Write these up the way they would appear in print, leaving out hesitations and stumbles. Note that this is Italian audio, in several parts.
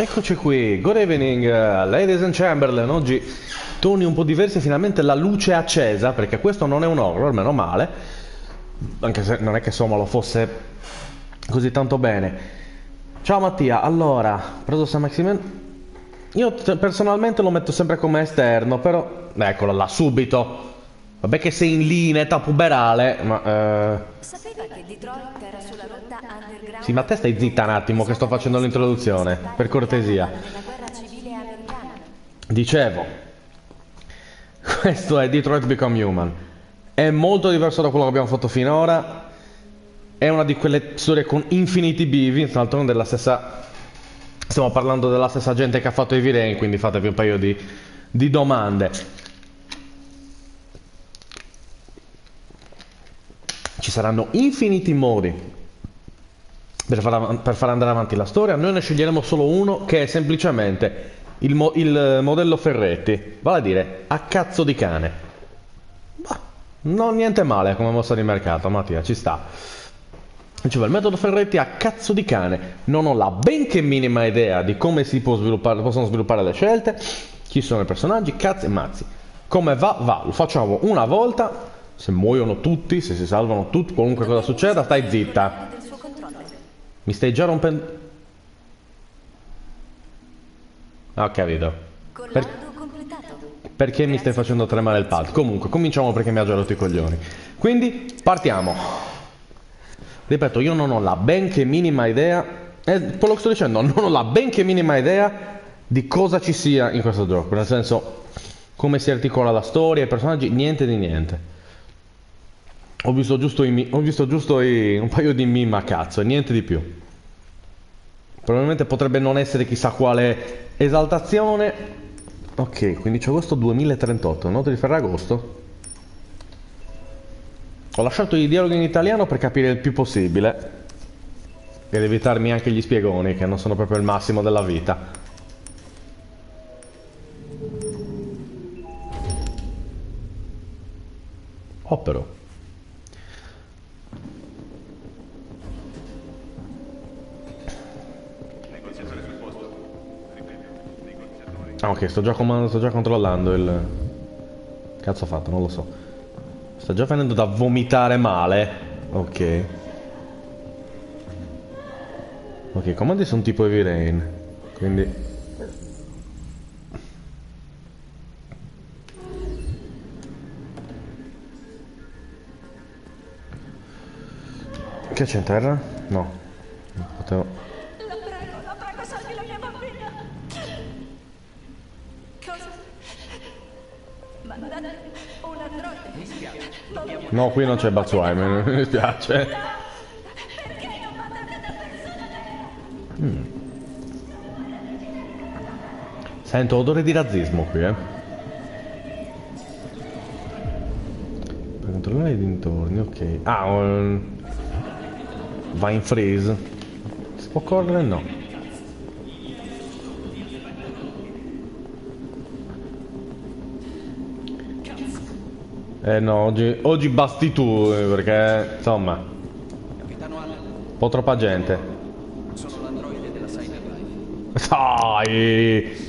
Eccoci qui, good evening ladies and Chamberlain, oggi toni un po' diversi, finalmente la luce è accesa, perché questo non è un horror, meno male, anche se non è che insomma lo fosse così tanto bene. Ciao Mattia, allora, preso San Maximen, io personalmente lo metto sempre come esterno, però, eccolo là, subito, vabbè che sei in lì in età puberale, ma... Sapeva che Detroit era sulla rotta underground... Sì, ma te stai zitta un attimo che sto facendo l'introduzione, per cortesia. Dicevo, questo è Detroit Become Human. È molto diverso da quello che abbiamo fatto finora. È una di quelle storie con infiniti bivi, tra l'altro della stessa... Stiamo parlando della stessa gente che ha fatto Heavy Rain, quindi fatevi un paio di domande. Ci saranno infiniti modi per far andare avanti la storia. Noi ne sceglieremo solo uno, che è semplicemente il modello Ferretti, vale a dire a cazzo di cane. Bah, non niente male come mossa di mercato, Mattia, ci sta. Dicevo, il metodo Ferretti a cazzo di cane. Non ho la benché minima idea di come si possono sviluppare le scelte, chi sono i personaggi, cazzi e mazzi. Come va, lo facciamo una volta. Se muoiono tutti, se si salvano tutti, qualunque cosa succeda, stai zitta. Mi stai già rompendo... Ah, capito. Perché mi stai facendo tremare il palco? Comunque, cominciamo perché mi ha già rotto i coglioni. Quindi, partiamo. Ripeto, io non ho la benché minima idea... quello che sto dicendo, non ho la benché minima idea di cosa ci sia in questo gioco. Nel senso, come si articola la storia, i personaggi, niente di niente. Ho visto giusto un paio di meme a cazzo e niente di più. Probabilmente potrebbe non essere chissà quale esaltazione. Ok, 15 agosto 2038, notte di Ferragosto. Ho lasciato i dialoghi in italiano per capire il più possibile ed evitarmi anche gli spiegoni che non sono proprio il massimo della vita. Oh però. Ah ok, sto già controllando il... Cazzo ho fatto, non lo so. Sta già venendo da vomitare male. Ok. Ok, i comandi sono tipo Heavy Rain. Quindi... Che c'è in terra? No. Non potevo... No, qui non c'è Batsuaime, mi dispiace. Sento odore di razzismo qui, Per controllare i dintorni, ok. Ah, va in freeze. Si può correre? No. Eh no, oggi basti tu, perché, insomma, un po' troppa gente. Sono l'androide della CyberLife. Sai!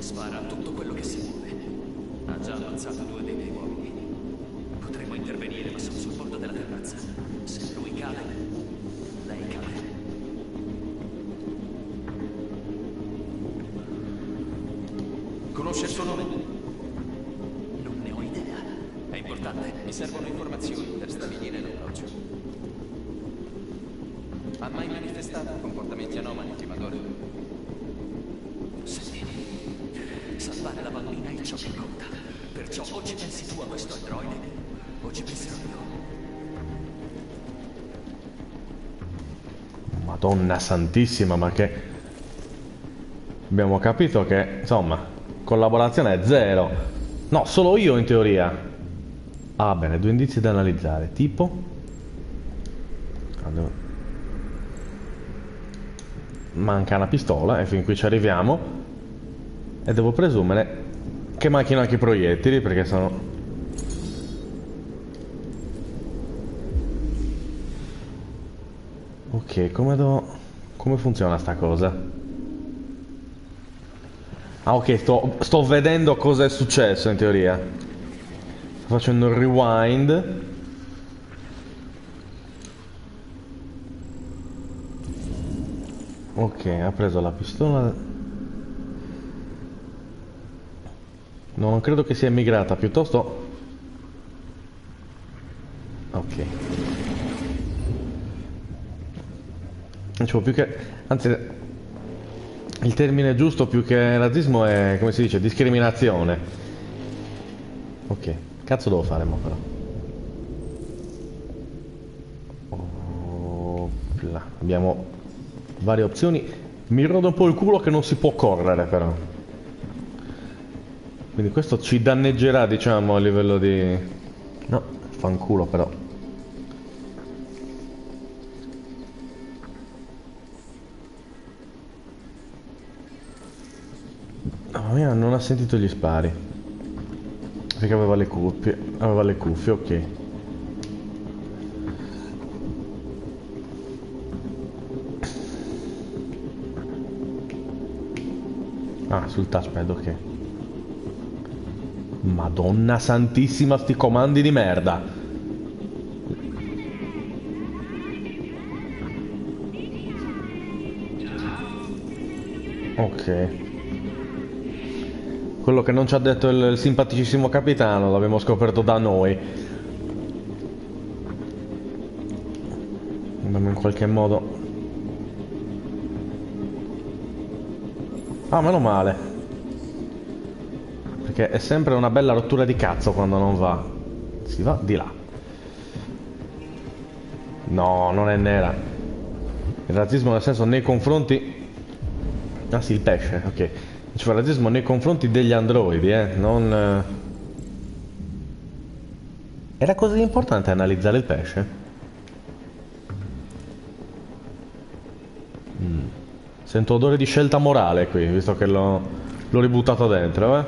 Spara a tutto quello che si muove. Ha già avanzato 2 dei miei uomini. Potremmo intervenire, ma sono sul bordo della terrazza. Se lui cade, lei cade. Conosce il suo nome? Mi servono informazioni per stabilire l'approccio. Ha mai manifestato comportamenti anomali, Timadore? Sì. Salvare la bambina è ciò che conta. Perciò o ci pensi tu a questo androide, o ci penserò io. Madonna santissima, ma che... Abbiamo capito che, insomma, collaborazione è zero. No, solo io in teoria. Ah bene, 2 indizi da analizzare, tipo... Allora. Manca una pistola e fin qui ci arriviamo. E devo presumere che manchino anche i proiettili, perché sono... Ok, come funziona sta cosa? Ah ok, sto vedendo cosa è successo in teoria. Sto facendo un rewind. Ok, ha preso la pistola. Non credo che sia migrata, piuttosto... Ok. Non c'è più che... Anzi... Il termine giusto più che razzismo è, come si dice, discriminazione. Ok, cazzo devo fare mo però? Opla. Abbiamo varie opzioni. Mi rodo un po' il culo che non si può correre però. Quindi questo ci danneggerà, diciamo, a livello di... No, fanculo però. Non ha sentito gli spari perché aveva le cuffie, ok. Ah, sul touchpad, ok. Madonna santissima, sti comandi di merda. Ok. Quello che non ci ha detto il simpaticissimo capitano l'abbiamo scoperto da noi. Dobbiamo in qualche modo... Ah, meno male. Perché è sempre una bella rottura di cazzo quando non va. Si va di là. No, non è nera. Il razzismo nel senso nei confronti... Ah sì, il pesce, ok. Cioè, razzismo nei confronti degli androidi, non... Era così importante analizzare il pesce? Sento odore di scelta morale qui, visto che l'ho ributtato dentro,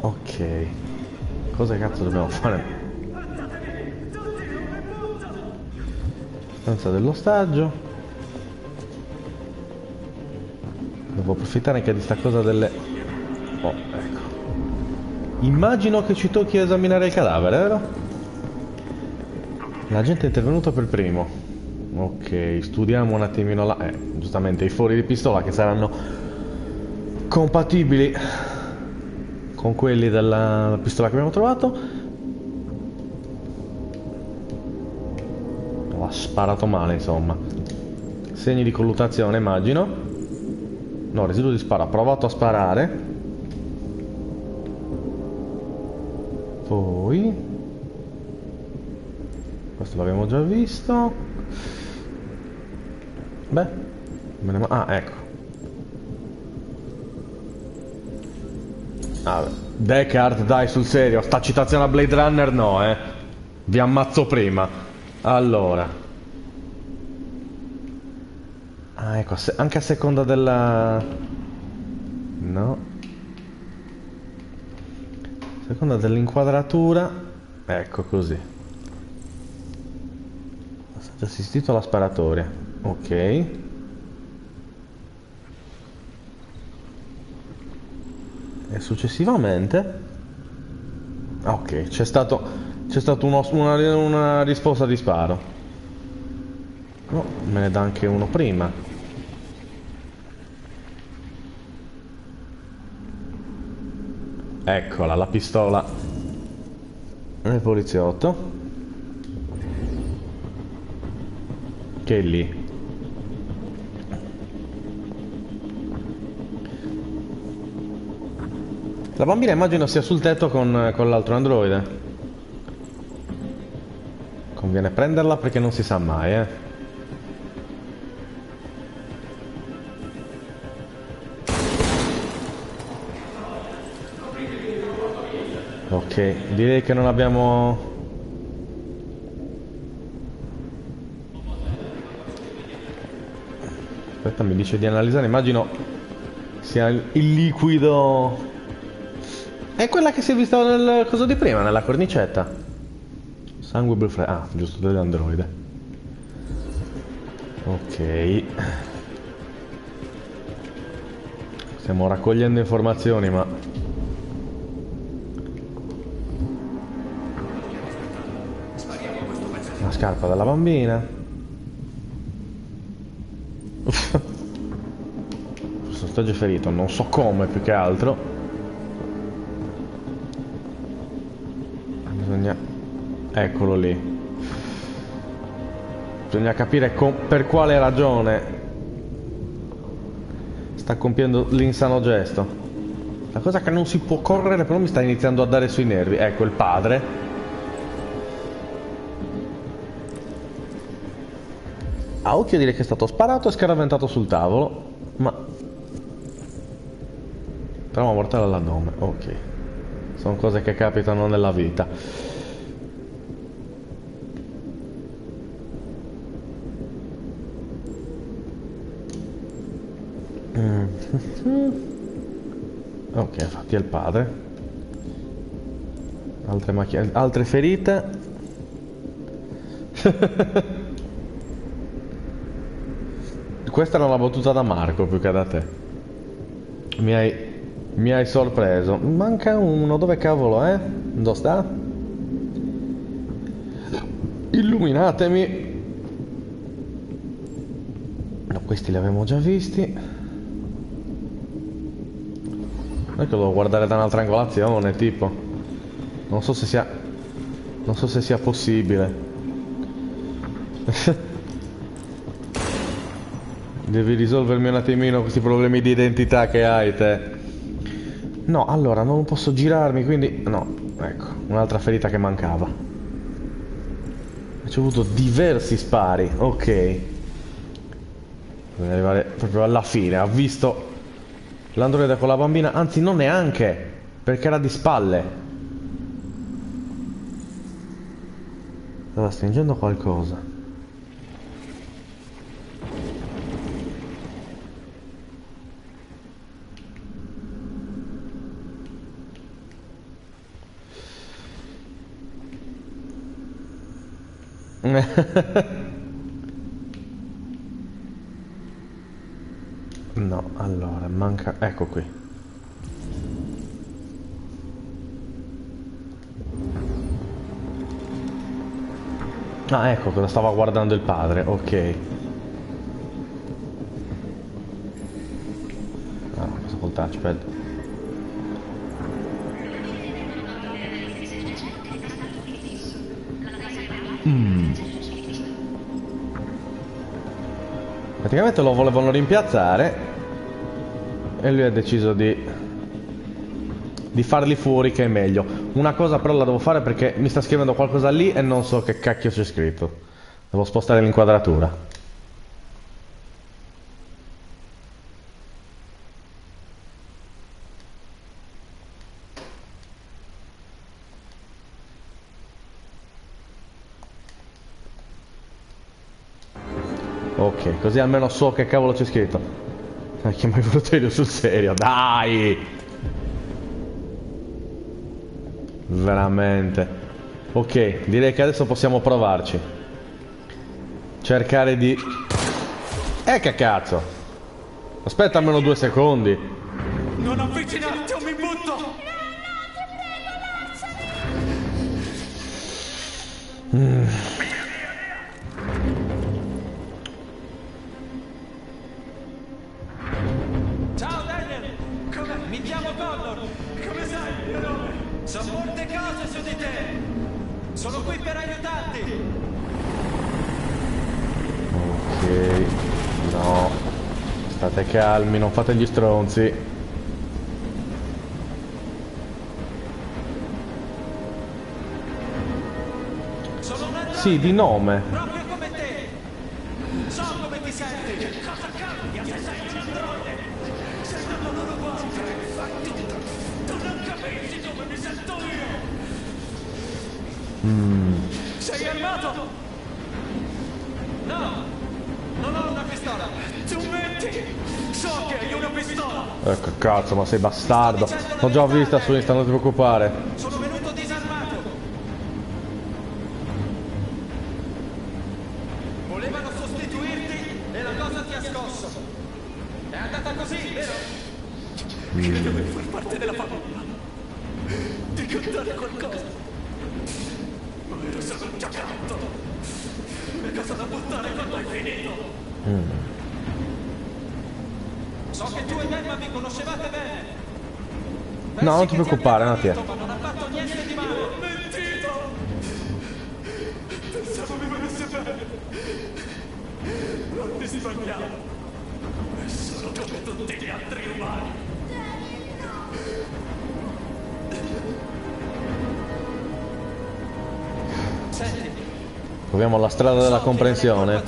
Ok. Cosa cazzo dobbiamo fare? Stanza dell'ostaggio. Devo approfittare anche di sta cosa delle... Oh, ecco. Immagino che ci tocchi esaminare il cadavere, vero? La gente è intervenuta per primo. Ok, studiamo un attimino la... giustamente i fori di pistola che saranno compatibili con quelli della pistola che abbiamo trovato. Sparato male, insomma. Segni di colluttazione, immagino. No, residuo di sparo. Ha provato a sparare. Poi questo l'abbiamo già visto. Beh, me ne... Ah, ecco. Ah, Deckard, dai, sul serio. Sta citazione a Blade Runner no, vi ammazzo prima. Allora. Ah, ecco, anche a seconda della... No. A seconda dell'inquadratura. Ecco, così. Ho stato assistito alla sparatoria. Ok. E successivamente... Ok, c'è stato... C'è stata una risposta di sparo. No, me ne dà anche uno prima. Eccola, la pistola del poliziotto. Che è lì. La bambina immagino sia sul tetto con l'altro androide. Conviene prenderla perché non si sa mai, Ok, direi che non abbiamo... Aspetta, mi dice di analizzare, immagino sia il liquido... È quella che si è vista nel coso di prima, nella cornicetta. Sangue bel freddo. Ah, giusto, dell'androide. Ok. Stiamo raccogliendo informazioni, ma... Una scarpa dalla bambina. Questo stagio ferito, non so come, più che altro. Bisogna... Eccolo lì. Bisogna capire per quale ragione... Sta compiendo l'insano gesto. La cosa che non si può correre, però mi sta iniziando a dare sui nervi. Ecco il padre. A occhio direi che è stato sparato e scaraventato sul tavolo. Ma... Trauma mortale all'addome. Ok. Sono cose che capitano nella vita. Ok, infatti è il padre. Altre macchine, altre ferite. Questa era una battuta da Marco più che da te. Mi hai sorpreso. Manca uno, dove cavolo è? Dove sta? Illuminatemi. No, questi li avevamo già visti. Io che devo guardare da un'altra angolazione, tipo. Non so se sia... Non so se sia possibile. Devi risolvermi un attimino questi problemi di identità che hai, te. No, allora, non posso girarmi, quindi... No, ecco, un'altra ferita che mancava. Ci ho avuto diversi spari, ok. Bisogna arrivare proprio alla fine, ha visto... L'androide con la bambina, anzi non neanche, perché era di spalle. Stava stringendo qualcosa. No, allora, manca... Ecco qui. Ah, ecco cosa stava guardando il padre, ok. Ah, cosa col touchpad? Praticamente lo volevano rimpiazzare... E lui ha deciso di farli fuori, che è meglio. Una cosa però la devo fare perché mi sta scrivendo qualcosa lì e non so che cacchio c'è scritto. Devo spostare l'inquadratura. Ok, così almeno so che cavolo c'è scritto. Che mai fratello sul serio, dai! Veramente. Ok, direi che adesso possiamo provarci. Cercare di... che cazzo! Aspetta almeno 2 secondi. Non avvicinarti o mi butto! No, no, ti prego, lasciami! Calmi, non fate gli stronzi. Sono un androide, sì, di nome. Proprio come te. So come ti senti. Che cosa cambia se sei un androide? Se non lo vuoi, fai tutto. Tu non capisci come mi sento io. Sei armato? No. Non ho una pistola. Tu metti. So che hai una pistola! Ecco cazzo, ma sei bastardo! L'ho già vista su Insta, non ti preoccupare! Sono venuto disarmato! Credevo di far parte della famiglia, di cantare qualcosa, ma ero solo un giacanto. Una cosa da buttare quando hai finito. So che tu ed Emma vi conoscevate bene. Pensi no, non ti preoccupare, no, ti è. Ma non ha fatto niente di male. Ho mentito. Pensavo mi venisse bene. Non ti sbagliavo. È solo come tutti gli altri umani. Proviamo la strada della comprensione.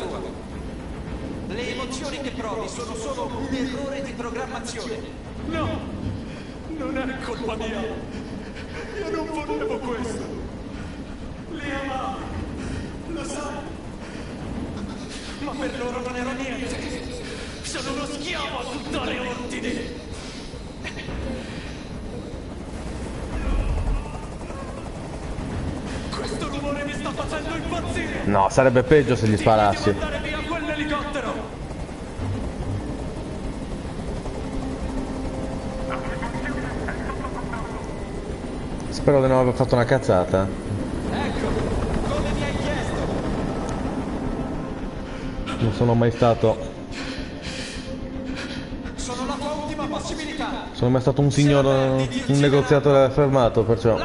Le emozioni che provi sono solo un errore di programmazione. No, non è colpa mia. Io non volevo questo. Li amavo, lo sai. Ma per loro non ero niente. Sono uno schiavo a tutte le ordini. Questo rumore mi sta facendo impazzire! No, sarebbe peggio se gli sparassi. Devo andare via quell'elicottero! Spero di non aver fatto una cazzata. Ecco, come mi hai chiesto! Non sono mai stato. Sono la tua ultima possibilità! Sono mai stato un signor. Un negoziatore affermato, perciò.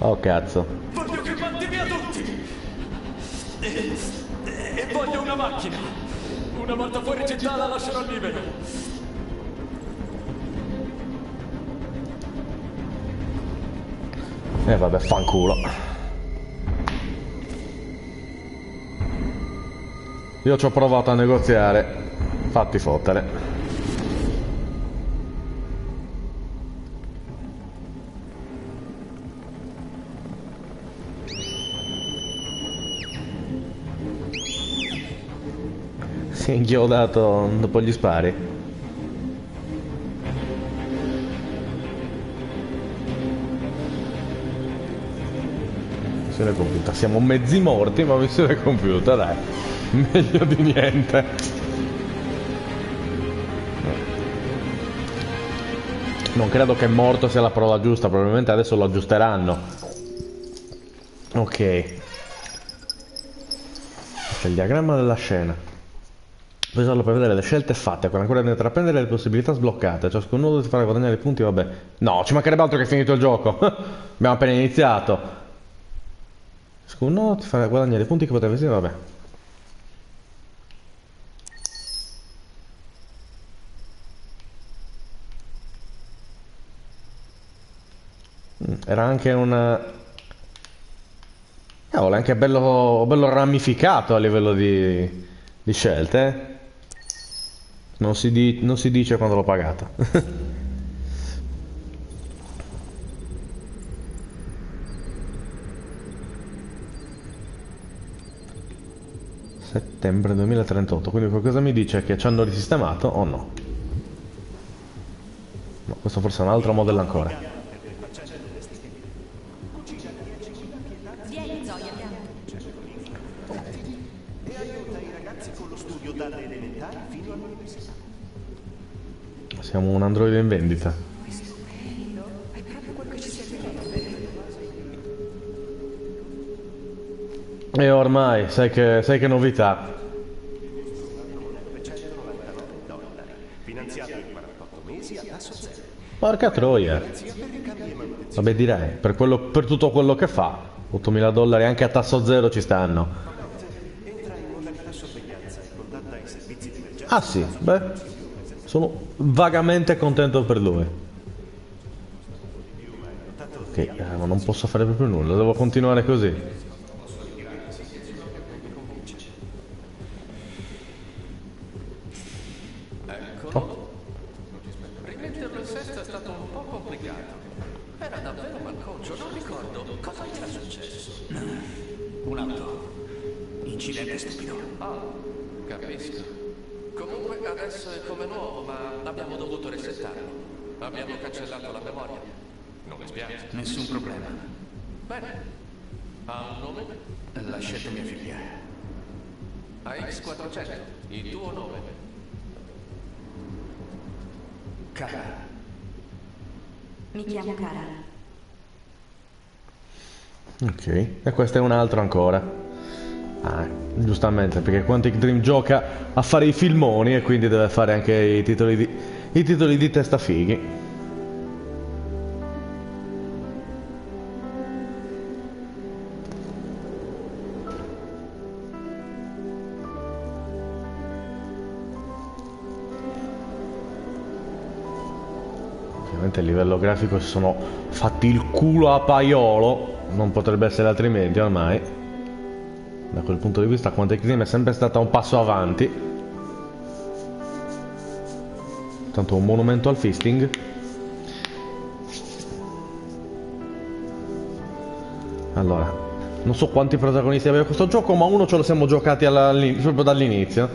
Oh cazzo. Voglio che mandi via tutti. E voglio una macchina. Una volta fuori città la lascerò libera. E vabbè, fanculo. Io ci ho provato a negoziare. Fatti fottere. Inchiodato dopo gli spari. Missione compiuta. Siamo mezzi morti, ma missione compiuta, dai. Meglio di niente. Non credo che morto sia la parola giusta. Probabilmente adesso lo aggiusteranno. Ok. C'è il diagramma della scena. Puoi usarlo per vedere le scelte fatte, con ancora da intraprendere le possibilità sbloccate. Ciascun nodo ti farà guadagnare i punti, vabbè. No, ci mancherebbe altro che è finito il gioco. Abbiamo appena iniziato. Ciascun nodo ti farà guadagnare i punti che potevi essere, vabbè. Era anche una... Cavolo, è anche bello ramificato a livello di scelte. Non si dice quando l'ho pagata. Settembre 2038, quindi qualcosa mi dice che ci hanno risistemato o no? No, questo forse è un altro modello ancora. Siamo un androide in vendita. E ormai, sai che novità. Porca troia. Vabbè, direi, per tutto quello che fa, $8.000 anche a tasso zero ci stanno. Ah sì, beh. Sono vagamente contento per lui. Ok, ma non posso fare proprio nulla, devo continuare così. Oh. Rimetterlo in sesto è stato un po' complicato. Era davvero malconcio, non ricordo cosa era successo. Un auto. Incidente stupido. Ah, capisco. Comunque adesso è come nuovo, ma abbiamo dovuto resettarlo. Abbiamo cancellato la memoria. Non mi spiace. Nessun problema. Bene. Ha un nome? Lasciatemi affiliare. AX400, il tuo nome. Cara. Mi chiamo Cara. Ok, e questo è un altro ancora. Ah, giustamente, perché Quantic Dream gioca a fare i filmoni e quindi deve fare anche i titoli di testa fighi. Ovviamente a livello grafico si sono fatti il culo a paiolo. Non potrebbe essere altrimenti ormai. Da quel punto di vista Quantic Dream è sempre stata un passo avanti. Tanto un monumento al fisting. Allora, non so quanti protagonisti aveva questo gioco, ma uno ce lo siamo giocati proprio dall'inizio.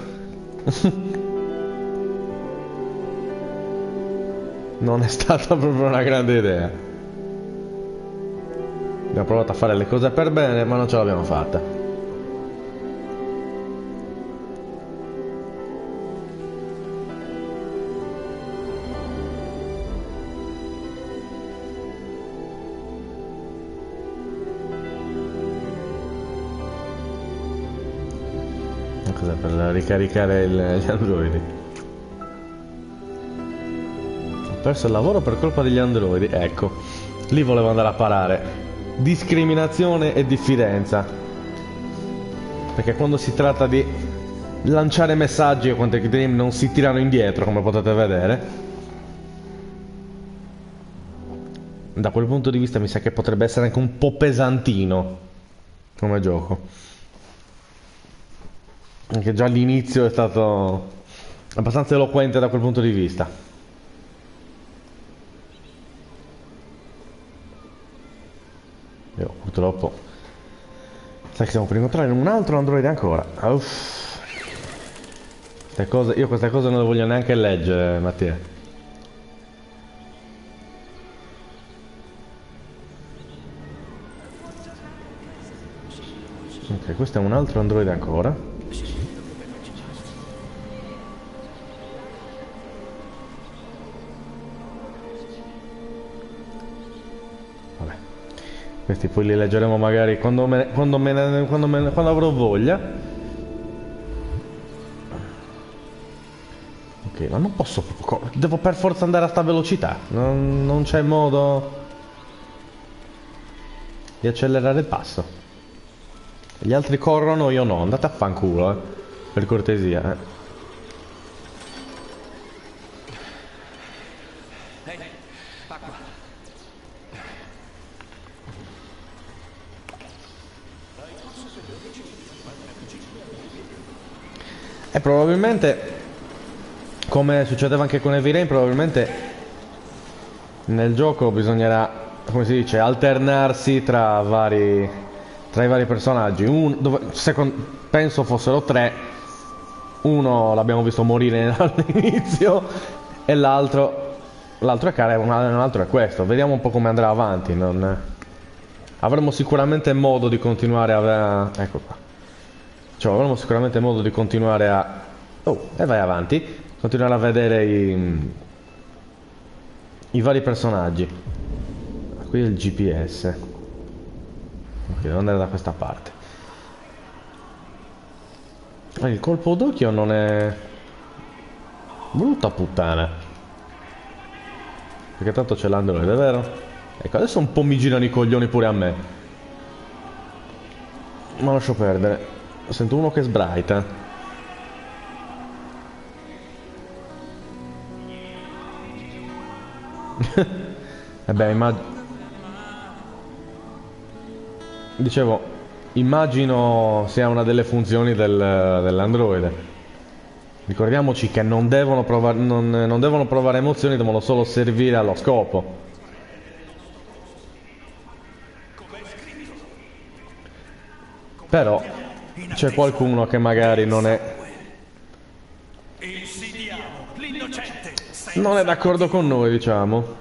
Non è stata proprio una grande idea. Abbiamo provato a fare le cose per bene, ma non ce l'abbiamo fatta. Cos'è per ricaricare gli androidi? Ho perso il lavoro per colpa degli androidi, ecco. Lì volevo andare a parare. Discriminazione e diffidenza, perché quando si tratta di lanciare messaggi a Quantic Dream non si tirano indietro, come potete vedere. Da quel punto di vista mi sa che potrebbe essere anche un po' pesantino come gioco, anche già all'inizio è stato abbastanza eloquente da quel punto di vista. Io, purtroppo, sai che siamo per incontrare un altro androide ancora. Uff. Io queste cose non le voglio neanche leggere, Mattia. Ok, questo è un altro androide ancora. Questi poi li leggeremo magari quando avrò voglia. Ok, ma non posso. Devo per forza andare a sta velocità. Non c'è modo di accelerare il passo. Gli altri corrono, io no. Andate a fanculo, per cortesia, E probabilmente, come succedeva anche con Heavy Rain, probabilmente nel gioco bisognerà, come si dice, alternarsi tra i vari personaggi. Penso fossero tre. Uno l'abbiamo visto morire all'inizio e l'altro è Cara e un altro è questo. Vediamo un po' come andrà avanti. Avremo sicuramente modo di continuare a... Ecco qua. Cioè, avremo sicuramente modo di continuare a... Oh, e vai avanti. Continuare a vedere i vari personaggi. Qui è il GPS. Ok, devo andare da questa parte. Il colpo d'occhio non è... Brutta puttana. Perché tanto c'è l'android, è vero? Ecco, adesso un po' mi girano i coglioni pure a me. Ma lascio perdere. Sento uno che sbraita. Vabbè, immagino sia una delle funzioni dell'androide. Ricordiamoci che non devono provare emozioni, devono solo servire allo scopo. Però c'è qualcuno che magari non è d'accordo con noi, diciamo.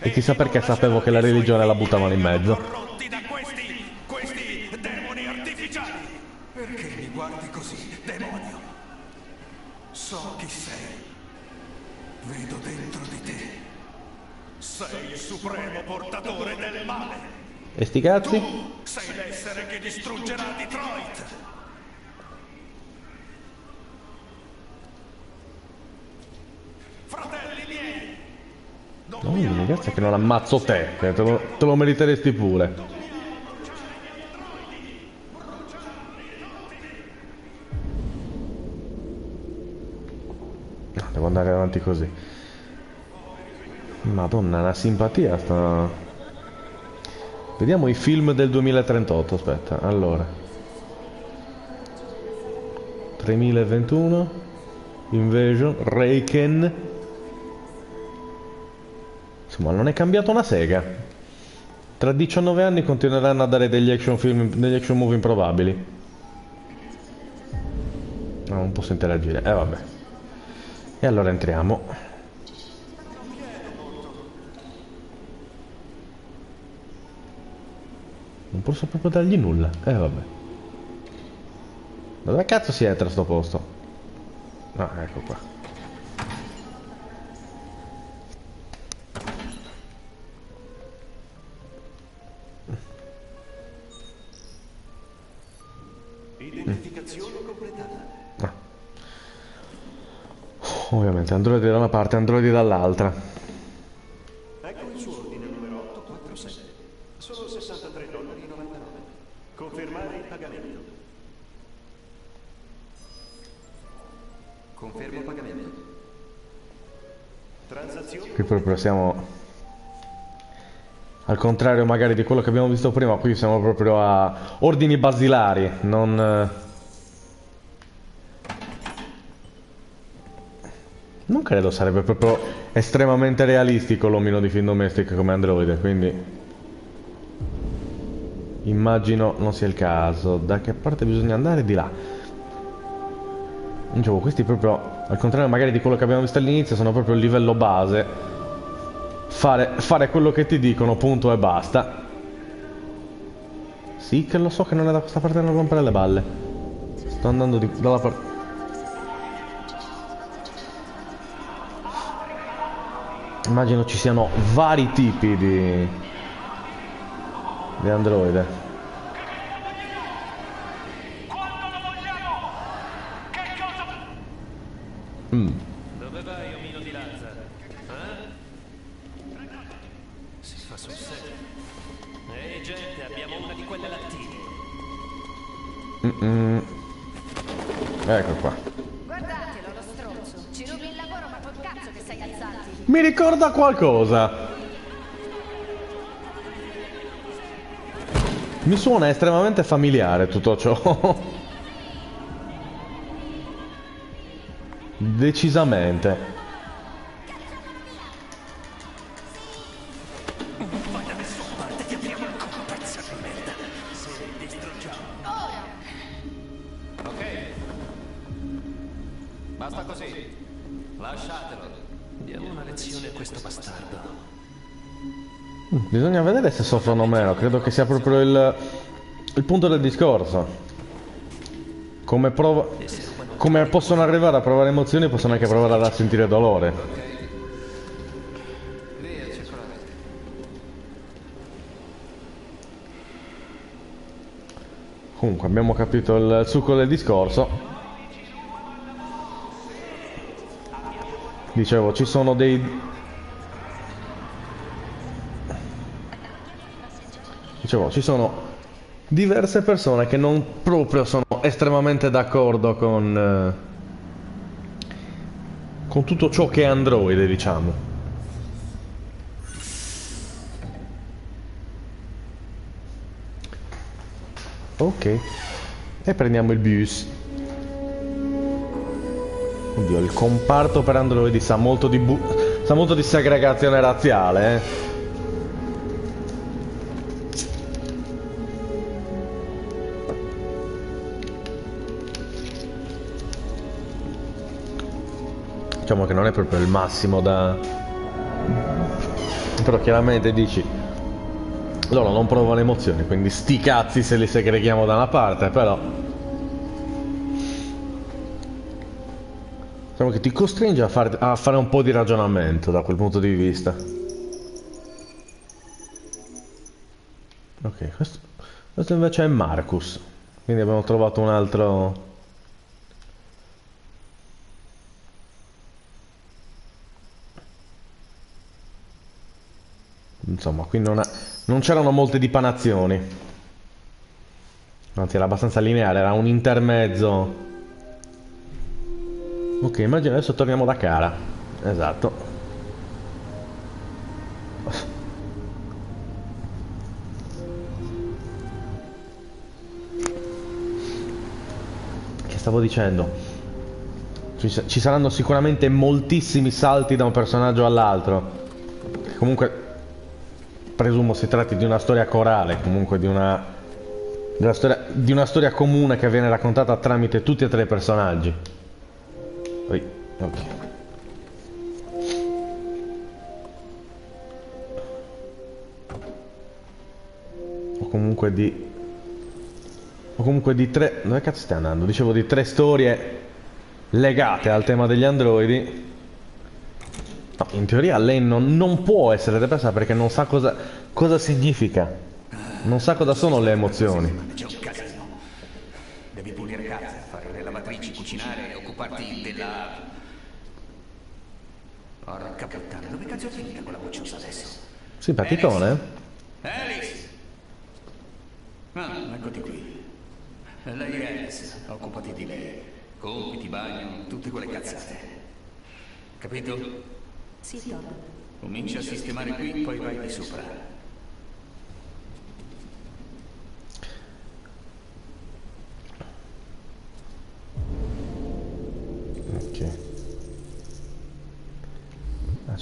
E chissà perché sapevo che la religione la buttavano in mezzo. Perché mi guardi così, demonio? So vedo dentro di te. Sei il supremo portatore del male. E sti cazzi? Tu sei l'essere che distruggerà Detroit. Fratelli miei. No, cazzo che non ammazzo te, cioè, te lo meriteresti pure. Devo andare avanti così. Madonna, una simpatia sta. Vediamo i film del 2038, aspetta. Allora, 3021 Invasion, Reiken. Insomma, non è cambiata una sega. Tra 19 anni continueranno a dare degli action film, degli action movie improbabili. No, non posso interagire. Vabbè. E allora entriamo. Non posso proprio dargli nulla. Vabbè. Ma dove cazzo si entra a sto posto? Ah, ecco qua. Identificazione completata. Ovviamente androidi da una parte, androidi dall'altra. Ecco il suo ordine numero 847. Solo $63.99. Confermare il pagamento. Confermo il pagamento. Transazione. Qui proprio siamo al contrario magari di quello che abbiamo visto prima, qui siamo proprio a ordini basilari, non credo sarebbe proprio estremamente realistico l'omino di film domestico come androide, quindi immagino non sia il caso. Da che parte bisogna andare? Di là. Dicevo, questi proprio, al contrario magari di quello che abbiamo visto all'inizio, sono proprio il livello base. Fare quello che ti dicono, punto e basta. Sì che lo so che non è da questa parte, non rompere le balle. Sto andando dalla parte... Immagino ci siano vari tipi di androide. Dove vai, omino di Lanza? Si fa sul serio. Gente, abbiamo una di quelle lattine. Ecco qua. Mi ricorda qualcosa. Mi suona estremamente familiare tutto ciò. Decisamente. Vai da nessuna parte, ti apriamo il culo, pezzo di merda. Se li distruggiamo. Ora. Ok. Basta così. Lasciatelo. Diamo una lezione a questo bastardo. Bisogna vedere se soffrono o meno. Credo che sia proprio il punto del discorso. Come possono arrivare a provare emozioni, possono anche provare a sentire dolore. Comunque abbiamo capito il succo del discorso. Dicevo, ci sono diverse persone che non proprio sono estremamente d'accordo con tutto ciò che è androide, diciamo. Ok. E prendiamo il bus. Oddio, il comparto per androidi sa molto di segregazione razziale, eh. Diciamo che non è proprio il massimo da... Però chiaramente dici... Loro non provano emozioni, quindi sti cazzi se li segreghiamo da una parte, però... Diciamo che ti costringe a fare un po' di ragionamento da quel punto di vista. Ok, questo invece è Marcus. Quindi abbiamo trovato un altro... Insomma, qui non c'erano molte dipanazioni. Anzi, era abbastanza lineare, era un intermezzo. Ok, immagino adesso torniamo da Cara. Esatto. Che stavo dicendo? Ci saranno sicuramente moltissimi salti da un personaggio all'altro. Comunque... presumo si tratti di una storia corale, comunque di una storia comune che viene raccontata tramite tutti e tre i personaggi. Ok. O comunque di tre... Dove cazzo stai andando? Dicevo di tre storie legate al tema degli androidi. No, in teoria lei non può essere depressa perché non sa cosa significa. Non sa cosa sono le emozioni. C'è un casino. Devi pulire casa, fare le lavatrici, cucinare, occuparti della... Porca puttana, dove cazzo è finita quella bocciosa adesso? Simpaticone. Alice! Ah, eccoti qui. Lei è Alice, occupati di lei. Compiti, bagno, tutte quelle cazzate. Capito? Sì, Tom. Comincia a sistemare qui, poi vai di sopra. Ok.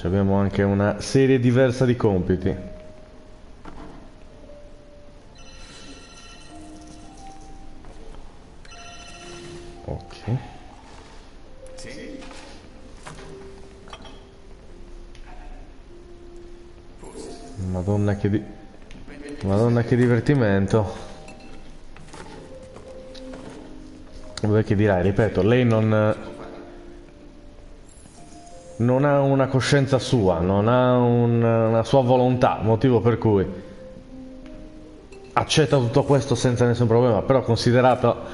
Abbiamo anche una serie diversa di compiti. Ok. Madonna che di... Madonna che divertimento. Perché dirai, ripeto, lei non ha una coscienza sua, non ha una sua volontà, motivo per cui accetta tutto questo senza nessun problema. Però considerato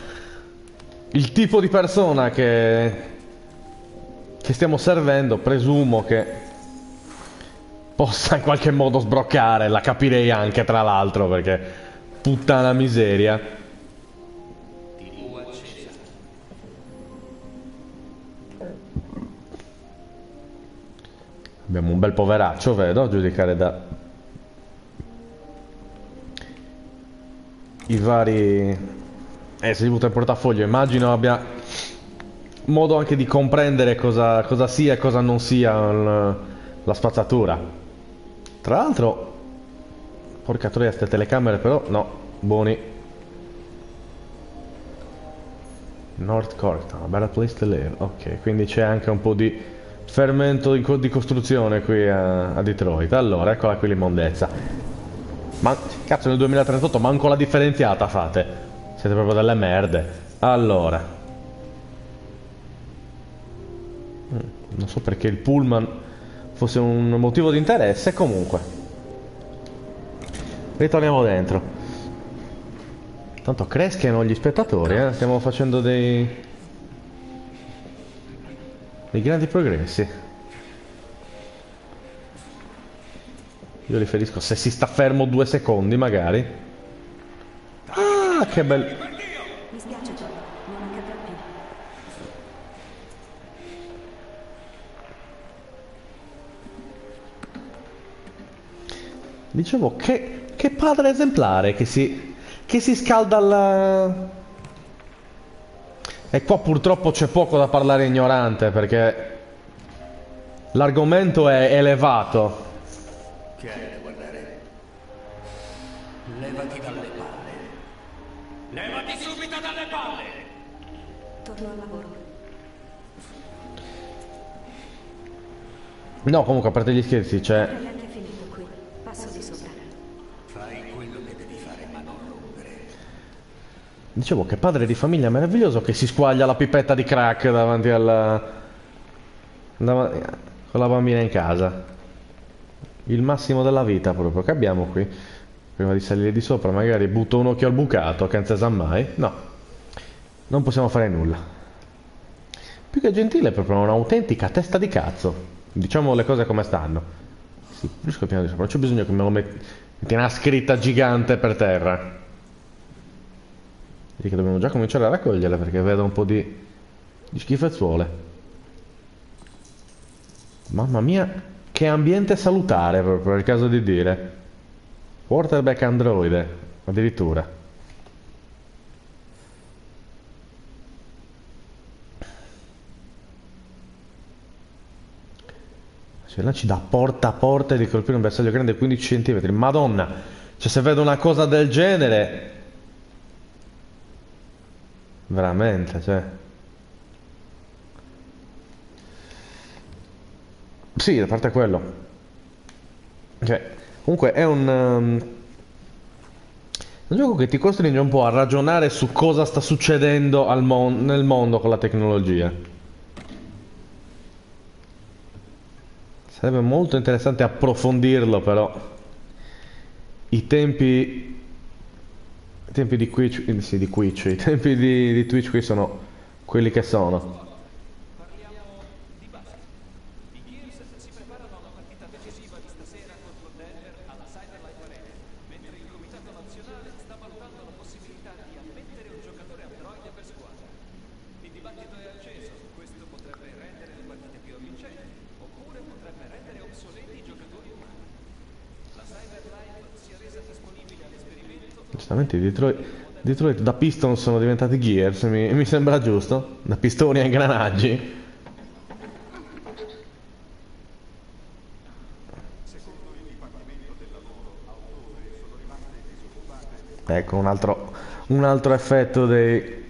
il tipo di persona che stiamo servendo, presumo che possa in qualche modo sbroccare, la capirei anche tra l'altro, perché puttana miseria. Abbiamo un bel poveraccio, vedo, a giudicare da i vari... si butta il portafoglio, immagino abbia modo anche di comprendere cosa sia e cosa non sia la spazzatura. Tra l'altro, porca troia, ste telecamere però, no, buoni. North Cork, una bella place to live. Ok, quindi c'è anche un po' di fermento di costruzione qui a Detroit. Allora, eccola qui l'immondezza. Ma, cazzo, nel 2038 manco la differenziata fate. Siete proprio delle merde. Allora. Non so perché il pullman... fosse un motivo di interesse, comunque. Ritorniamo dentro. Tanto crescano gli spettatori, eh? Stiamo facendo dei grandi progressi. Io riferisco se si sta fermo 2 secondi, magari. Ah, che bello! Mi spiace, non accadrà più. Dicevo, che padre esemplare che si scalda alla... E qua purtroppo c'è poco da parlare ignorante, perché l'argomento è elevato. Che hai da guardare? Levati dalle palle. Levati subito dalle palle! Torno al lavoro. No, comunque, a parte gli scherzi, c'è... Dicevo che padre di famiglia meraviglioso che si squaglia la pipetta di crack davanti Andava con la bambina in casa. Il massimo della vita proprio che abbiamo qui. Prima di salire di sopra magari butto un occhio al bucato, che non si sa mai. No, non possiamo fare nulla. Più che gentile è proprio un'autentica testa di cazzo. Diciamo le cose come stanno. Sì, riesco piano di sopra. Non c'è bisogno che me lo metti una scritta gigante per terra. Che dobbiamo già cominciare a raccogliere, perché vedo un po' di schifezzuole. Mamma mia, che ambiente salutare, proprio è il caso di dire. Quarterback androide, addirittura. Se lanci da porta a porta e di colpire un bersaglio grande 15 cm. Madonna, cioè se vedo una cosa del genere... Veramente, cioè. Sì, a parte quello. Cioè, comunque è un gioco che ti costringe un po' a ragionare su cosa sta succedendo al nel mondo con la tecnologia. Sarebbe molto interessante approfondirlo, però i tempi di Twitch, sì, i tempi di Twitch qui sono quelli che sono. Detroit da Pistons sono diventati Gears, mi sembra giusto? Da pistoni a ingranaggi. Ecco un altro effetto dei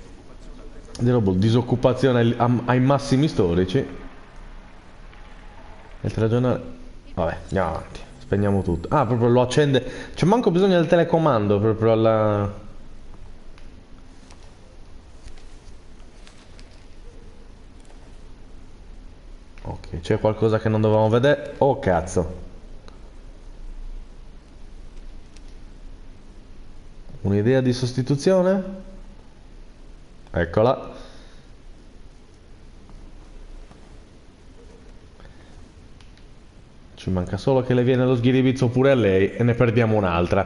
robot, disoccupazione ai massimi storici. Il telegiornale. Vabbè, andiamo avanti. Spegniamo tutto. Ah, proprio lo accende. C'è manco bisogno del telecomando, proprio alla... Ok, c'è qualcosa che non dovevamo vedere. Oh, cazzo. Un'idea di sostituzione? Eccola. Ci manca solo che le viene lo sghiribizzo pure a lei e ne perdiamo un'altra.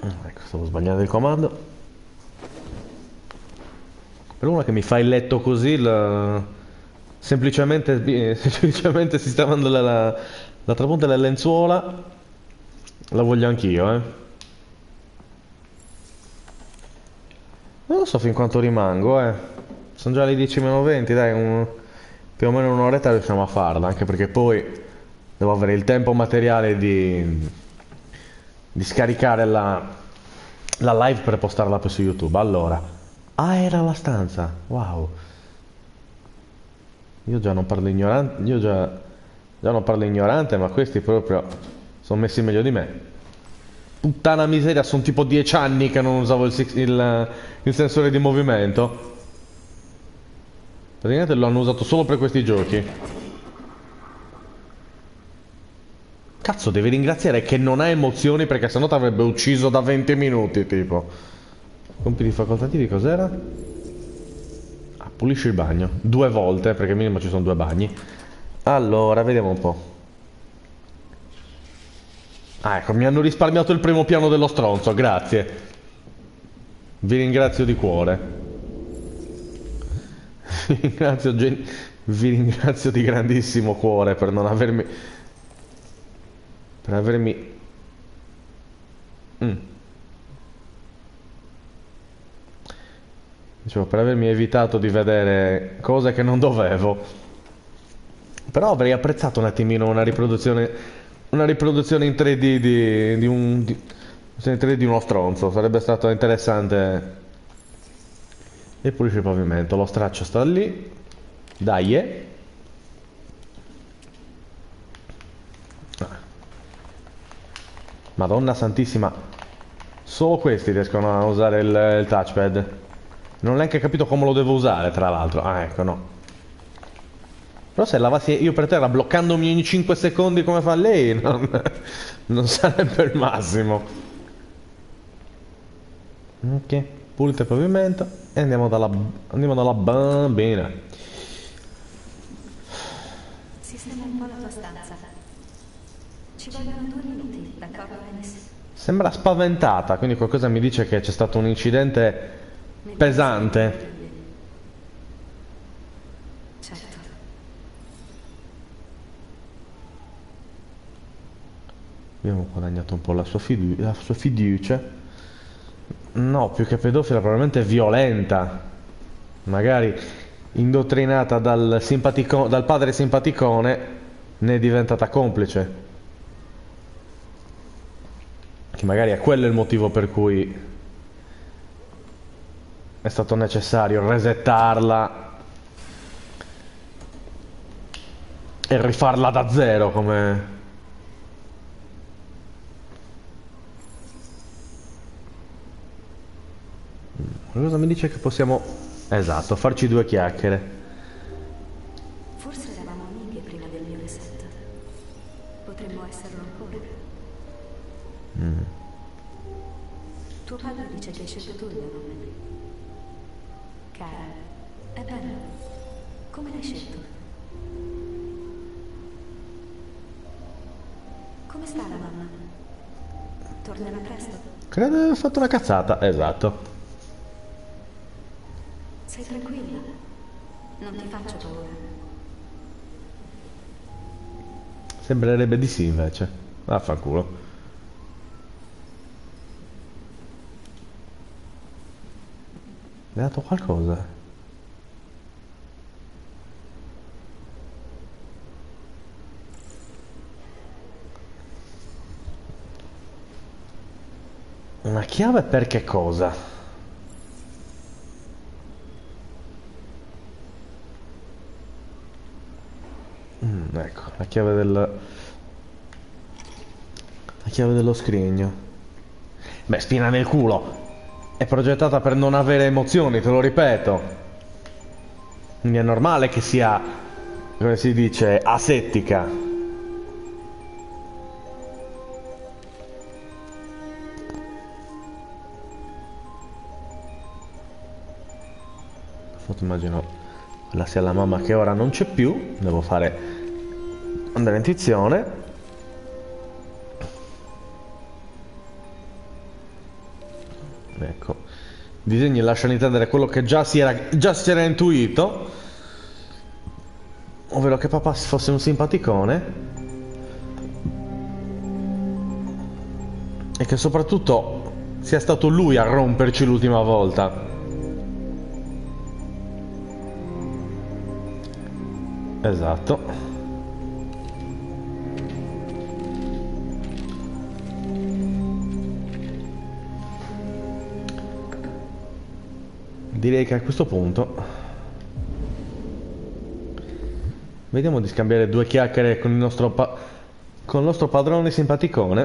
Ecco, stavo sbagliando il comando. Per una che mi fa il letto così, semplicemente sistemando la trapunta della lenzuola, la voglio anch'io, eh. Non lo so fin quanto rimango, eh. Sono già le 10:20, dai, più o meno un'oretta riusciamo a farla, anche perché poi devo avere il tempo materiale di scaricare la live per postarla poi su YouTube. Allora, era la stanza, wow. Io già non parlo ignorante, io già non parlo ignorante, ma questi proprio sono messi meglio di me. Puttana miseria, sono tipo 10 anni che non usavo il sensore di movimento. Praticamente lo hanno usato solo per questi giochi. Cazzo, devi ringraziare che non ha emozioni, perché sennò ti avrebbe ucciso da 20 minuti, tipo. Compiti facoltativi, cos'era? Ah, pulisci il bagno. 2 volte, perché minimo ci sono 2 bagni. Allora, vediamo un po'. Ah, ecco, mi hanno risparmiato il primo piano dello stronzo, grazie. Vi ringrazio di cuore. Vi ringrazio di grandissimo cuore per non avermi... Dicevo, per avermi evitato di vedere cose che non dovevo. Però avrei apprezzato un attimino una riproduzione in 3D di uno stronzo. Sarebbe stato interessante... E pulisce il pavimento, lo straccio sta lì. Dai, eh. Madonna santissima. Solo questi riescono a usare il touchpad. Non ho neanche capito come lo devo usare, tra l'altro. Ah, ecco, no. Però se lavassi io per terra bloccandomi ogni 5 secondi come fa lei, non sarebbe il massimo. Ok, pulito il pavimento e andiamo dalla bambina. Sistema un po' la tua stanza. Ci vogliono 2 minuti, d'accordo? Sembra spaventata, quindi qualcosa mi dice che c'è stato un incidente pesante. Abbiamo guadagnato un po' la sua fiducia. No, più che pedofila, probabilmente violenta. Magari indottrinata dal padre simpaticone, ne è diventata complice. Che magari è quello il motivo per cui è stato necessario resettarla e rifarla da zero come... Cosa mi dice che possiamo, esatto, farci 2 chiacchiere. Forse eravamo amiche prima del mio reset. Potremmo esserlo ancora. Tuo padre dice che hai scelto tu il mio nome. Cara, è bello. Come l'hai scelto? Come sta la mamma? Tornerà presto? Credo di aver fatto una cazzata, esatto. Sei tranquilla? Non ti faccio paura? Sembrerebbe di sì invece. Vaffanculo. Mi ha dato qualcosa? Una chiave per che cosa? Ecco, la chiave dello scrigno. Beh, spina nel culo. È progettata per non avere emozioni, te lo ripeto. Quindi è normale che sia, come si dice, asettica. La foto immagino quella sia la mamma che ora non c'è più. Devo fare... andare in tizione. Ecco, i disegni lasciano intendere quello che già si era intuito, ovvero che papà fosse un simpaticone e che soprattutto sia stato lui a romperci l'ultima volta. Esatto. Direi che a questo punto vediamo di scambiare 2 chiacchiere con il nostro padrone simpaticone,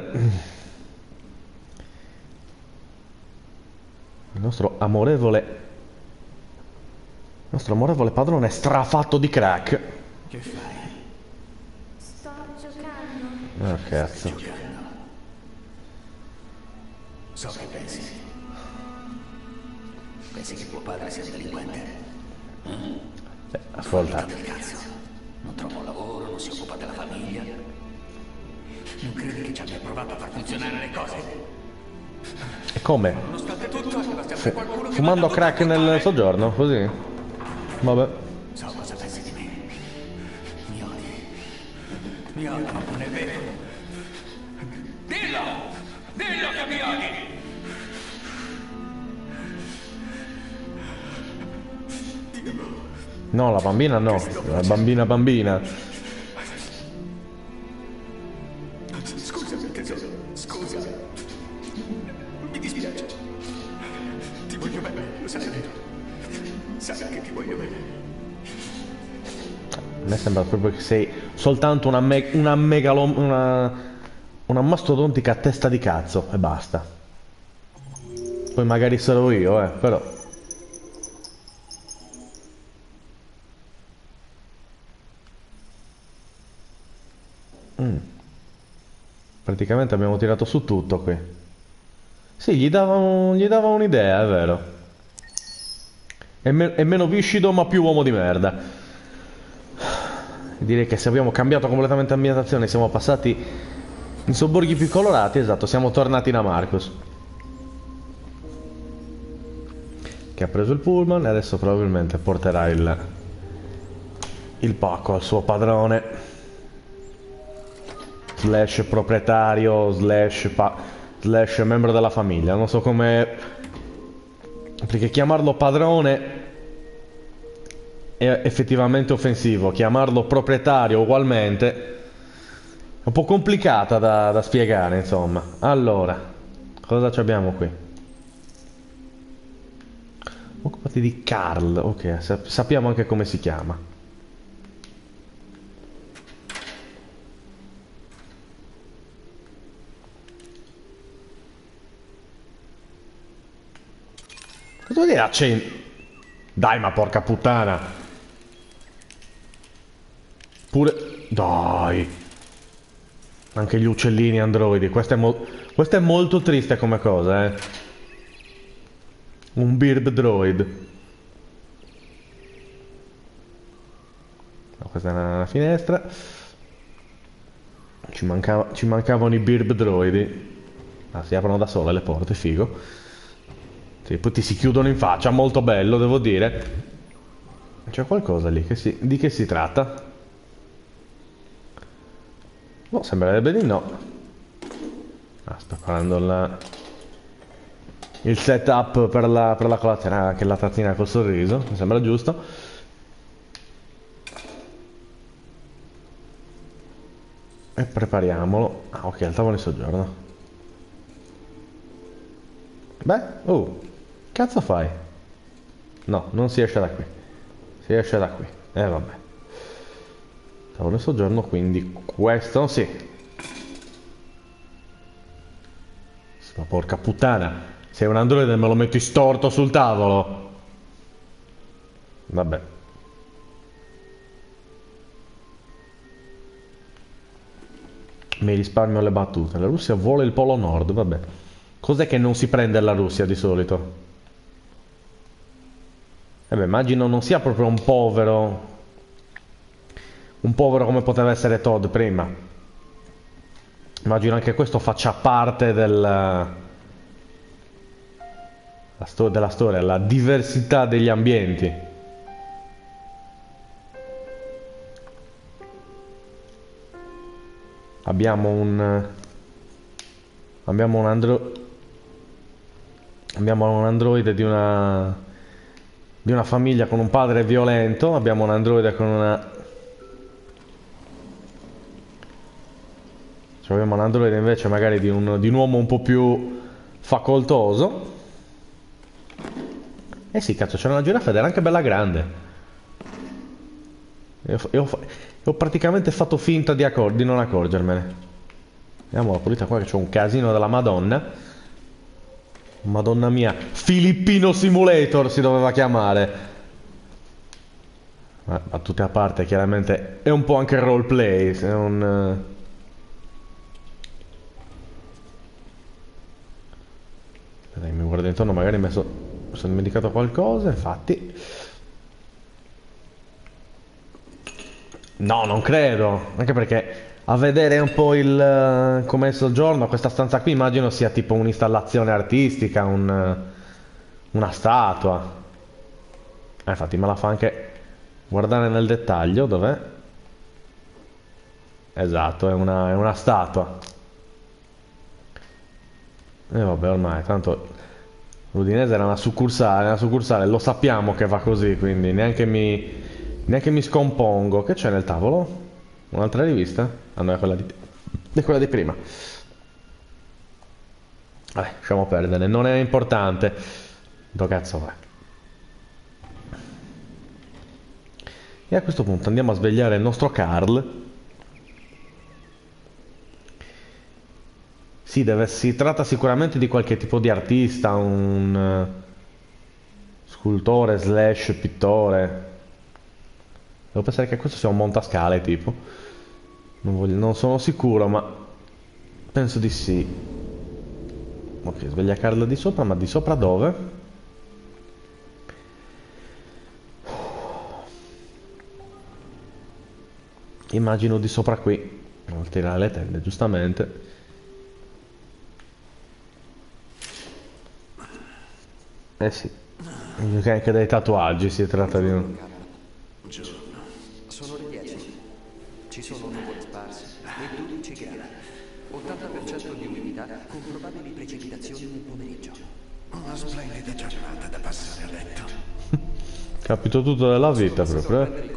il nostro amorevole padrone strafatto di crack. Che fai? Sto giocando. Oh, cazzo. Sto giocando. So che pensi. Pensi che tuo padre sia un delinquente? Ascolta. Non trova un lavoro, non si occupa della famiglia. Non credi che ci abbia provato a far funzionare le cose? E come? Nonostante tutto, fumando crack nel soggiorno, così? Vabbè. So cosa pensi di me. Mi odi. Mi odi, ma non è vero. Dillo! Dillo che mi odi! No, la bambina no, la bambina. Scusami, tesoro, scusa. Mi dispiace. Ti voglio bene, lo sai. Sai che ti voglio bene. A me sembra proprio che sei soltanto una mastodontica testa di cazzo e basta. Poi magari sarò io, però... Praticamente abbiamo tirato su tutto qui. Sì, gli dava un'idea, è vero. È meno viscido ma più uomo di merda. Direi che se abbiamo cambiato completamente ambientazione, siamo passati in sobborghi più colorati, esatto, siamo tornati da Marcus. Che ha preso il pullman e adesso probabilmente porterà il pacco al suo padrone. Slash proprietario, slash membro della famiglia. Non so come... perché chiamarlo padrone è effettivamente offensivo. Chiamarlo proprietario ugualmente è un po' complicata da spiegare, insomma. Allora, cosa abbiamo qui? Occupati di Carl, ok, sappiamo anche come si chiama. Cosa vuol dire accendi? Dai, ma porca puttana! Pure... dai! Anche gli uccellini androidi, questo è molto triste come cosa, eh. Un bird droid. No, questa è una finestra. Ci mancavano i bird droidi. Ah, si aprono da sole le porte, figo. Sì, poi ti si chiudono in faccia, molto bello, devo dire. C'è qualcosa lì, di che si tratta? Boh, sembrerebbe di no. Ah, sto parlando la... il setup per la colazione, anche la tazzina col sorriso, mi sembra giusto. E prepariamolo. Ah, ok, al tavolo di soggiorno. Beh, cazzo fai? No, non si esce da qui. Si esce da qui. Vabbè. Tavolo di soggiorno, quindi questo, sì. Sì, ma porca puttana. Se è un androide me lo metti storto sul tavolo. Vabbè. Mi risparmio le battute. La Russia vuole il polo nord, vabbè. Cos'è che non si prende alla Russia di solito? Vabbè, immagino non sia proprio un povero. Un povero come poteva essere Todd prima. Immagino anche questo faccia parte del... della storia, la diversità degli ambienti. Abbiamo un androide di una famiglia con un padre violento, abbiamo un androide con una... cioè abbiamo un androide invece magari di un uomo un po' più facoltoso. Eh sì, cazzo, c'era una giraffa ed era anche bella grande. Ho praticamente fatto finta di non accorgermene. Vediamo la pulita qua che c'è un casino della Madonna. Madonna mia, Filippino Simulator si doveva chiamare. Ma battute a parte, chiaramente è un po' anche roleplay, è un... dai, mi guardo intorno, magari mi sono dimenticato qualcosa, infatti. No, non credo. Anche perché a vedere un po' il come è soggiorno, questa stanza qui immagino sia tipo un'installazione artistica, una statua. Infatti me la fa anche guardare nel dettaglio, dov'è? Esatto, è una statua. E vabbè, ormai, tanto... l'Udinese era una succursale, lo sappiamo che va così, quindi neanche mi scompongo. Che c'è nel tavolo? Un'altra rivista? Ah no, è quella di prima. Vabbè, lasciamo perdere, non è importante. Do cazzo va. E a questo punto andiamo a svegliare il nostro Carl. Sì, si tratta sicuramente di qualche tipo di artista, un scultore slash pittore. Devo pensare che questo sia un montascale tipo. Non sono sicuro, ma Penso di sì. Ok, sveglia Carla di sopra, ma di sopra dove? Immagino di sopra qui. Non tirare le tende, giustamente. Eh sì. Anche dai tatuaggi si tratta di un... Buongiorno. Sono le 10. Ci sono nuvole sparse e 12 gradi. 80% di umidità con probabili precipitazioni nel pomeriggio. Una splendida giornata da passare a letto. Capito tutto della vita proprio, eh?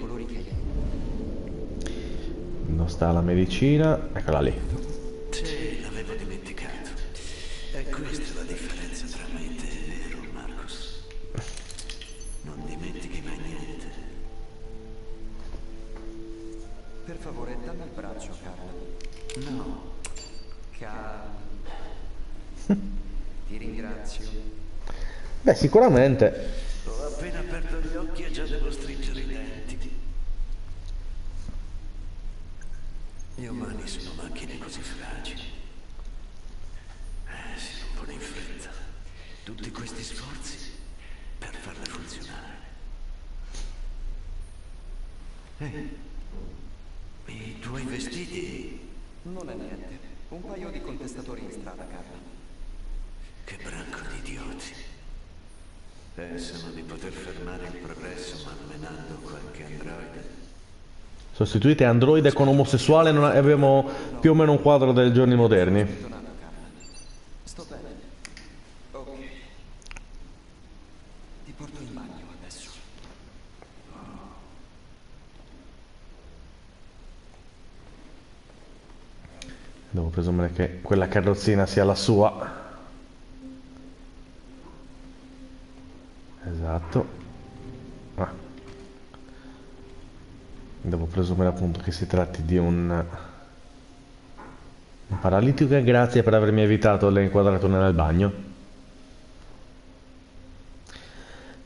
Non sta la medicina, eccola lì. Sì, l'avevo dimenticato. È questa la differenza tra me e te, vero Marcus? Non dimentichi mai niente. Per favore, dammi il braccio, Carla. No, Carla. Ti ringrazio. Beh, sicuramente. Ho appena aperto gli occhi e già devo stringere i denti. Gli umani sono macchine così fragili. Si rompono in fretta. Tutti questi sforzi per farle funzionare. I tuoi vestiti... Non è niente. Un paio di contestatori in strada, Carla. Che branco di idioti. Pensano di poter fermare il progresso malmenando qualche androide. Sostituite androide con omosessuale, non abbiamo più o meno un quadro dei giorni moderni. Sto bene. Ok. Ti porto in bagno adesso. Devo presumere che quella carrozzina sia la sua. Esatto. Ah. Devo presumere appunto che si tratti di un paralitico e grazie per avermi evitato le inquadrature nel bagno.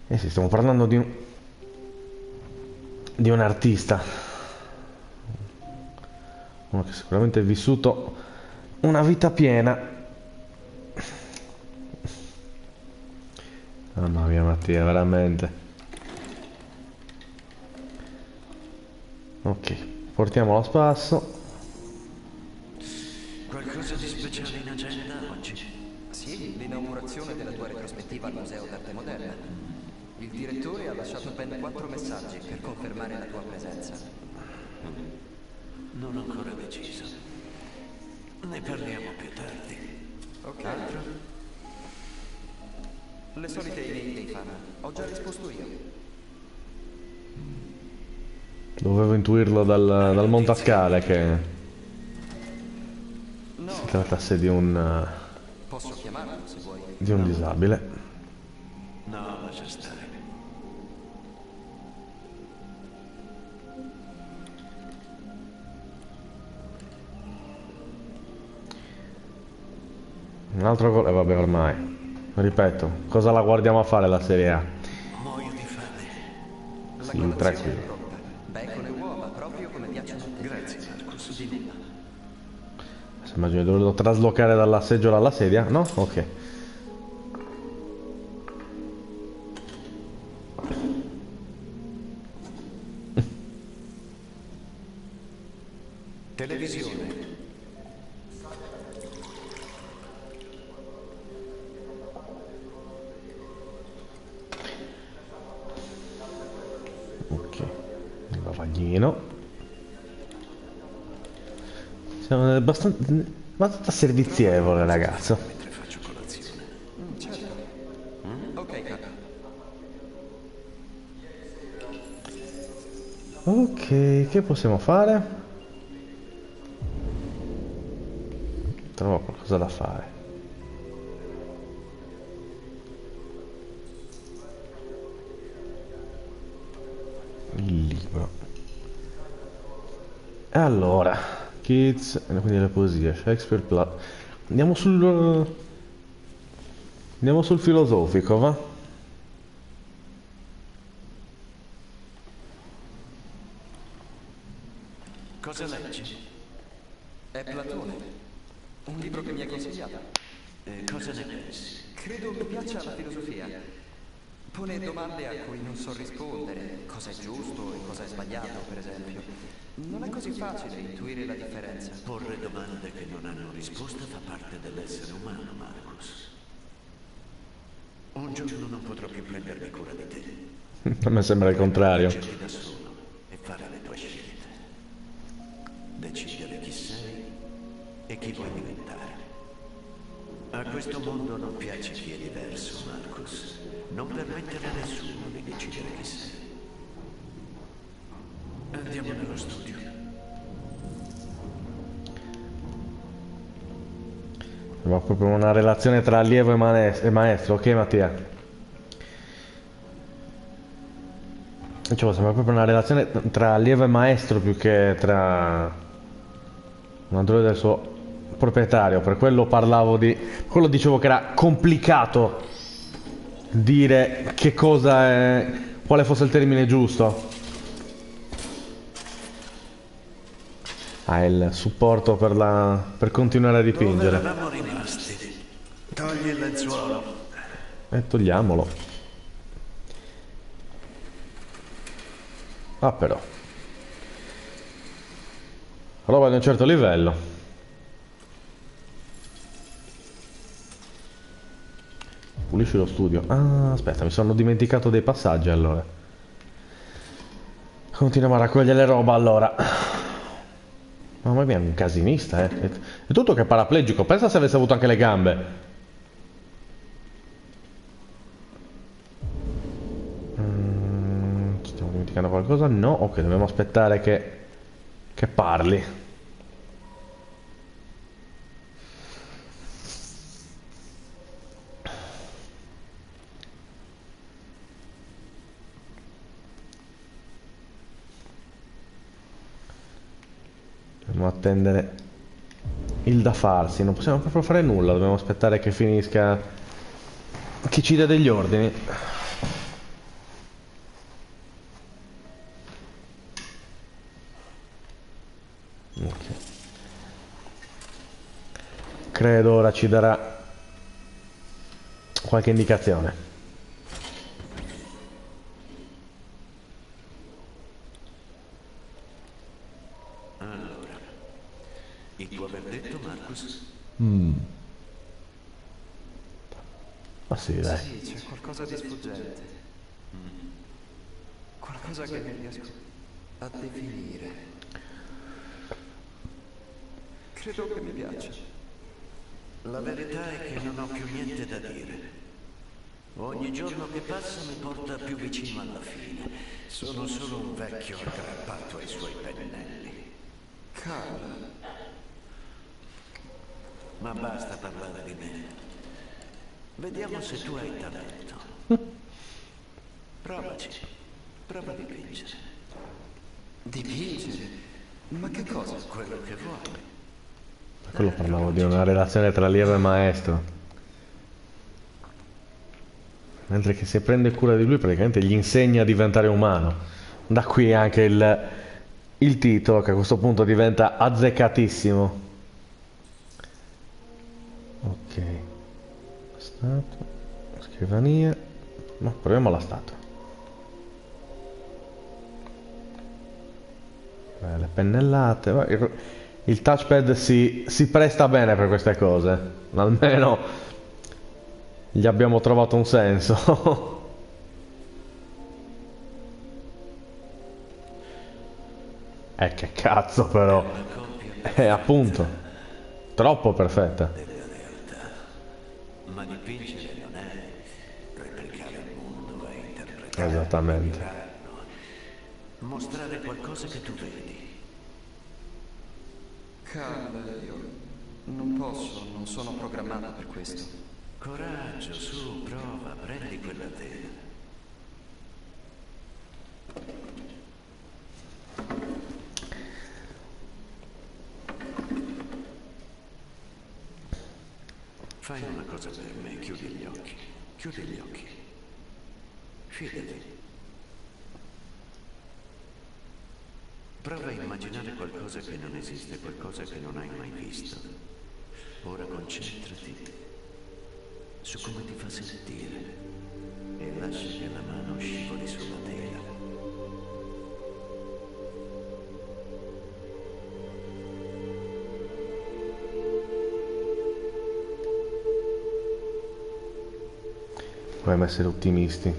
Eh sì, stiamo parlando di un artista. Uno che sicuramente ha vissuto una vita piena. Oh no, mia Mattia, veramente. Ok, portiamolo a spasso. Qualcosa di speciale in agenda oggi? Sì, l'inaugurazione della tua retrospettiva al Museo d'Arte Moderna. Il direttore ha lasciato ben 4 messaggi per confermare la tua presenza. Non ho ancora deciso. Ne parliamo più tardi. Ok. Altro? Le solite email dei fan. Ho già risposto io. Dovevo intuirlo dal montascale che si trattasse di un... Posso chiamarlo se vuoi. Di un disabile. No, lascia stare. Un altro gol... vabbè, ormai. Ripeto, cosa la guardiamo a fare la Serie A? Muoio di fame. Sì, tranquillo. Bacon e uova, proprio come piacciono a te. Grazie, Marcus. Di nulla. Immagino dovrò traslocare dalla seggiola alla sedia, no? Ok. Televisione. Siamo abbastanza servizievole, ragazzo. Mentre faccio colazione. Certo. Ok, Carla. Ok, che possiamo fare? Trovo qualcosa da fare. Il libro. Allora, Kids, quindi la poesia, Shakespeare, Platone. Andiamo sul filosofico, va? Cosa leggi? È Platone. Un libro che mi hai consigliato. Cosa ne pensi? Credo mi piaccia la filosofia. Pone domande a cui non so rispondere, cosa è giusto e cosa è sbagliato, per esempio. Non è così facile intuire la differenza. Porre domande che non hanno risposta fa parte dell'essere umano, Marcus. Un giorno non potrò più prendermi cura di te. A me sembra il contrario. Da solo e fare le tue scelte. Decidere chi sei e chi vuoi diventare. A questo mondo non piace chi è diverso, Marcus. Non permettere a nessuno di decidere chi sei. Andiamo nello studio. Ma proprio una relazione tra allievo e maestro, ok Mattia? Dicevo, sembra proprio una relazione tra allievo e maestro più che tra un androide del suo proprietario. Per quello parlavo di... quello dicevo che era complicato dire che cosa è... quale fosse il termine giusto. Ah, il supporto per la... per continuare a dipingere. Togli il lenzuolo. E togliamolo. Ah però. Roba di un certo livello. Pulisci lo studio. Ah, aspetta, mi sono dimenticato dei passaggi allora. Continuiamo a raccogliere roba allora. Mamma mia, è un casinista, eh. È tutto che è paraplegico. Pensa se avesse avuto anche le gambe. Ci stiamo dimenticando qualcosa? No? Ok, dobbiamo aspettare che parli. Dobbiamo attendere il da farsi, non possiamo proprio fare nulla, dobbiamo aspettare che finisca, che ci dia degli ordini. Ok. Credo ora ci darà qualche indicazione. Ma sì, dai. Sì, c'è qualcosa di sfuggente. Qualcosa che non riesco a definire. Credo che mi piaccia. La verità è che non ho più niente da dire. Ogni giorno che passa mi porta più vicino alla fine. Sono solo un vecchio aggrappato ai suoi pennelli. Cara. Ma basta parlare di me. Vediamo se tu hai talento. Provaci. Prova a dipingere. Dipingere? Ma che cosa? Quello che vuoi. Ma quello parlavo di una relazione tra allievo e maestro. Mentre che se prende cura di lui praticamente gli insegna a diventare umano. Da qui anche il titolo che a questo punto diventa azzeccatissimo. Ok, statua, scrivania, no, proviamo la statua. Le pennellate, il touchpad si presta bene per queste cose, almeno gli abbiamo trovato un senso. Che cazzo però, appunto, troppo perfetta. Ma dipingere non è replicare il mondo, è interpretare. Esattamente. Mostrare qualcosa che tu vedi. Calma, io non posso, non sono programmata per questo. Coraggio, su, prova, prendi quella tela. Fai una cosa per me, chiudi gli occhi, fidati. Prova a immaginare qualcosa che non esiste, qualcosa che non hai mai visto. Ora concentrati su come ti fa sentire e lascia che la mano scivoli sulla tela. Dovremmo essere ottimisti.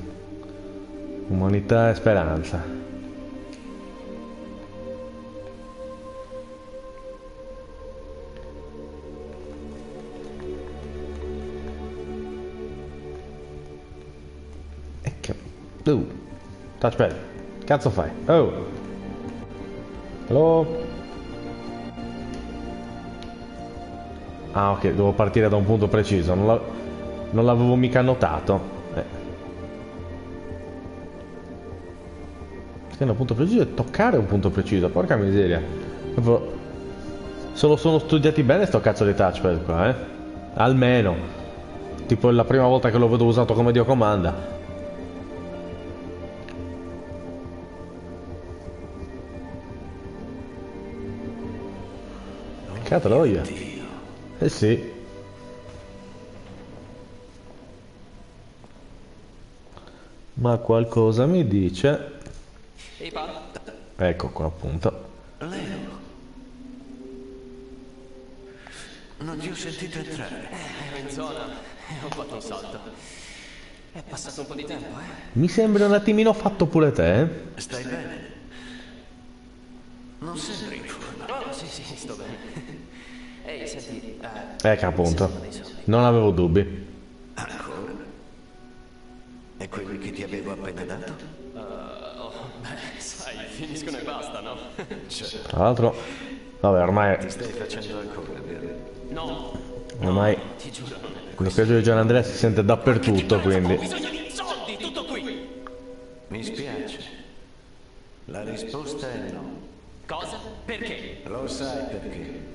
Umanità e speranza. Touchpad, cazzo fai? Oh! Hello? Ah ok, devo partire da un punto preciso, non l'avevo mica notato. Stare a un punto preciso e toccare un punto preciso, porca miseria. Sono studiati bene sto cazzo di touchpad qua, eh? Almeno. Tipo la prima volta che lo vedo usato come Dio comanda. Troia. Eh sì. Ma qualcosa mi dice. Ecco qua appunto. Leo. Non ti ho sentito entrare. Ero in zona e ho fatto un salto. È passato un po' di tempo, eh. Mi sembra un attimino fatto pure te, eh? Stai bene? Non sembri in forma. Sì, sto bene. Ehi, senti, ecco appunto. Non avevo dubbi. Ancora? E quelli che ti avevo appena dato? Sai, finiscono e basta, no? Cioè, tra l'altro, vabbè, ormai ti stai facendo ancora, vero? No. Ormai ti giuro. Quello che di Gian Andrea si sente dappertutto, quindi. Ho bisogno di soldi, tutto qui. Mi spiace. La risposta è no. Cosa? Perché? Lo sai perché.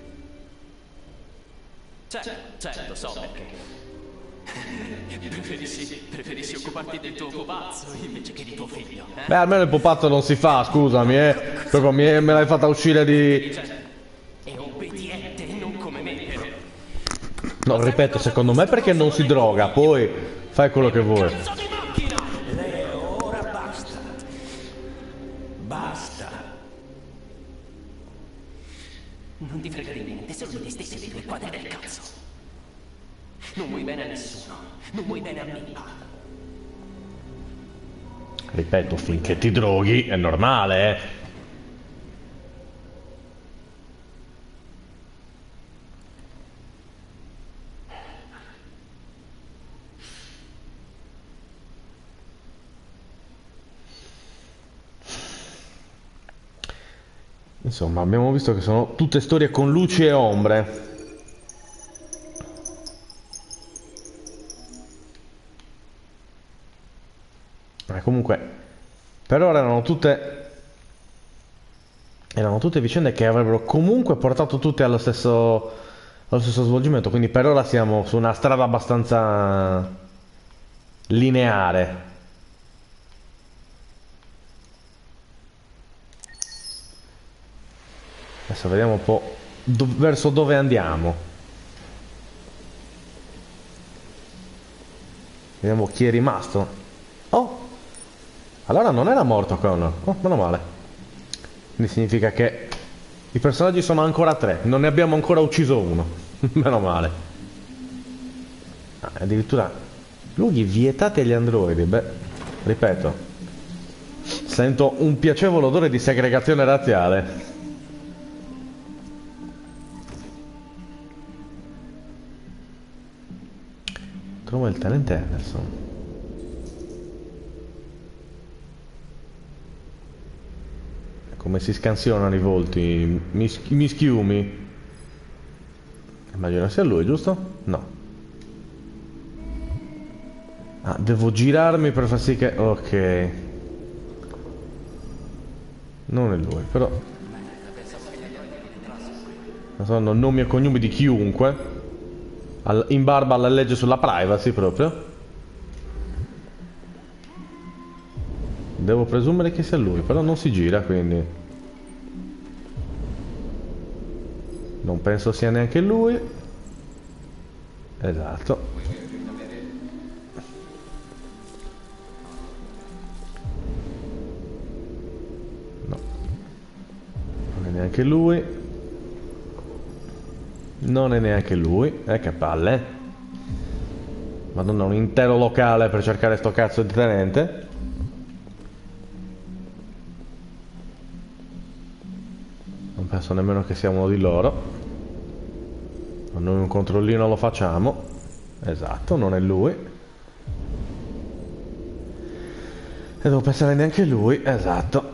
Certo, so perché. Preferisci occuparti del tuo pupazzo invece che di tuo figlio, eh? Beh, almeno il pupazzo non si fa, scusami, eh. Proprio me l'hai fatta uscire di... È obbediente, non come me. No, ripeto, secondo me perché non si droga, poi fai quello che vuoi. Leo, ora basta. Basta. Non ti frega di niente, sono gli stessi dei tuoi quadri del cazzo. Non vuoi bene a nessuno, non vuoi bene a me. Ripeto, finché ti droghi è normale, eh. Insomma, abbiamo visto che sono tutte storie con luci e ombre. Ma comunque, per ora erano tutte vicende che avrebbero comunque portato tutte allo stesso svolgimento. Quindi per ora siamo su una strada abbastanza lineare. Adesso vediamo un po' verso dove andiamo. Vediamo chi è rimasto. Oh! Allora non era morto Connor. Oh, meno male. Quindi significa che i personaggi sono ancora tre. Non ne abbiamo ancora ucciso uno. Meno male. Ah, addirittura luoghi vietati agli androidi. Beh, ripeto. Sento un piacevole odore di segregazione razziale. Trova il talento Anderson. Come si scansionano i volti mischiumi. Immagino sia lui, giusto? No. Ah, devo girarmi per far sì che... Ok. Non è lui, però... Sono nomi e cognomi di chiunque. In barba alla legge sulla privacy proprio. Devo presumere che sia lui, però non si gira, quindi non penso sia neanche lui. Esatto. No. Non è neanche lui. Non è neanche lui. Che palle. Madonna, un intero locale per cercare sto cazzo di tenente. Non penso nemmeno che sia uno di loro. Noi un controllino lo facciamo. Esatto, non è lui. E devo pensare neanche lui. Esatto.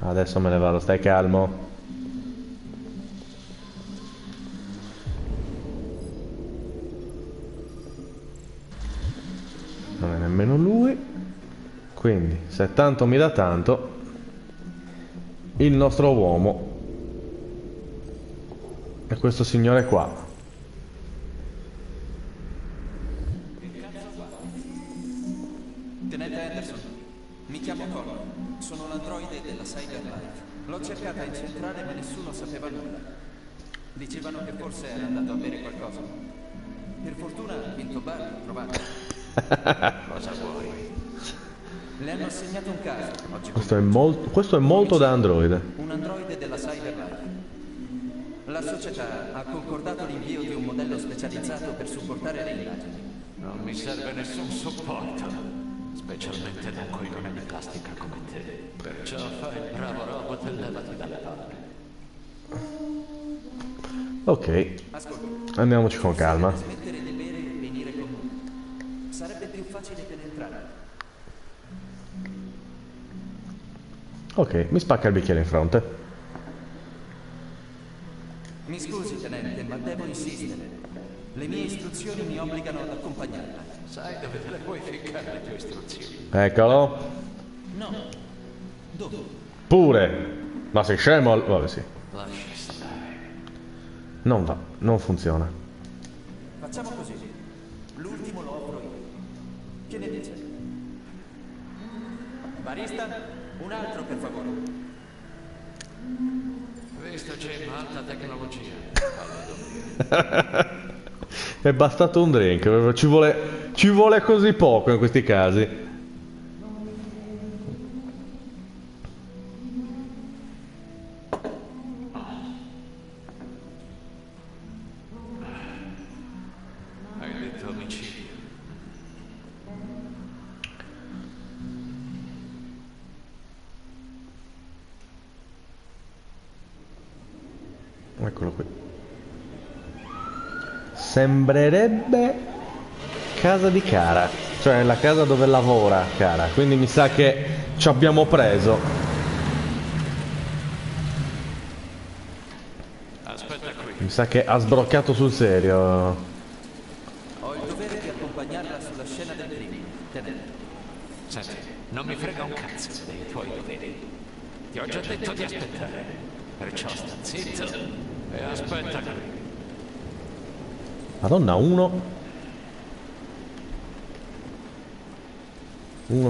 Adesso me ne vado, stai calmo. Non è nemmeno lui. Quindi, se tanto mi dà tanto, il nostro uomo è questo signore qua. Tenente Anderson, mi chiamo Connor, sono l'androide della CyberLife. L'ho cercata in centrale ma nessuno sapeva nulla. Dicevano che forse era andato a bere qualcosa. Per fortuna vinto bar l'ho trovato. Cosa vuoi? Le hanno assegnato un caso oggi. Questo è molto da androide. Un androide della CyberLife. La società ha concordato l'invio di un modello specializzato per supportare le indagini. Non mi serve nessun supporto, specialmente da un coglione di plastica come te. Perciò fai il bravo robot e levati dalle palle. Ok, andiamoci con calma. Smettere di bere e venire con me. Sarebbe più facile che entrare. Ok, mi spacca il bicchiere in fronte. Mi scusi, tenente, ma devo insistere. Le mie istruzioni mi obbligano ad accompagnarla. Sai dove te le puoi ficcare le tue istruzioni? Eccolo. No. Dove? Pure. Ma sei scemo? Vabbè, sì. Lascia stare. Non va, non funziona. Facciamo così. L'ultimo lo offro io. Che ne dice? Barista, un altro per favore. Questo c'è alta tecnologia. È bastato un drink, ci vuole così poco in questi casi. Hai detto omicidio. Eccolo qui. Sembrerebbe casa di Cara, cioè la casa dove lavora Cara, quindi mi sa che ci abbiamo preso. Aspetta qui. Mi sa che ha sbroccato sul serio. Ho il dovere di accompagnarla sulla scena del crimine, tenente. Senti, non mi frega un cazzo dei tuoi doveri. Ti ho già detto di aspettare. Perciò sta zitto e aspetta. Madonna, uno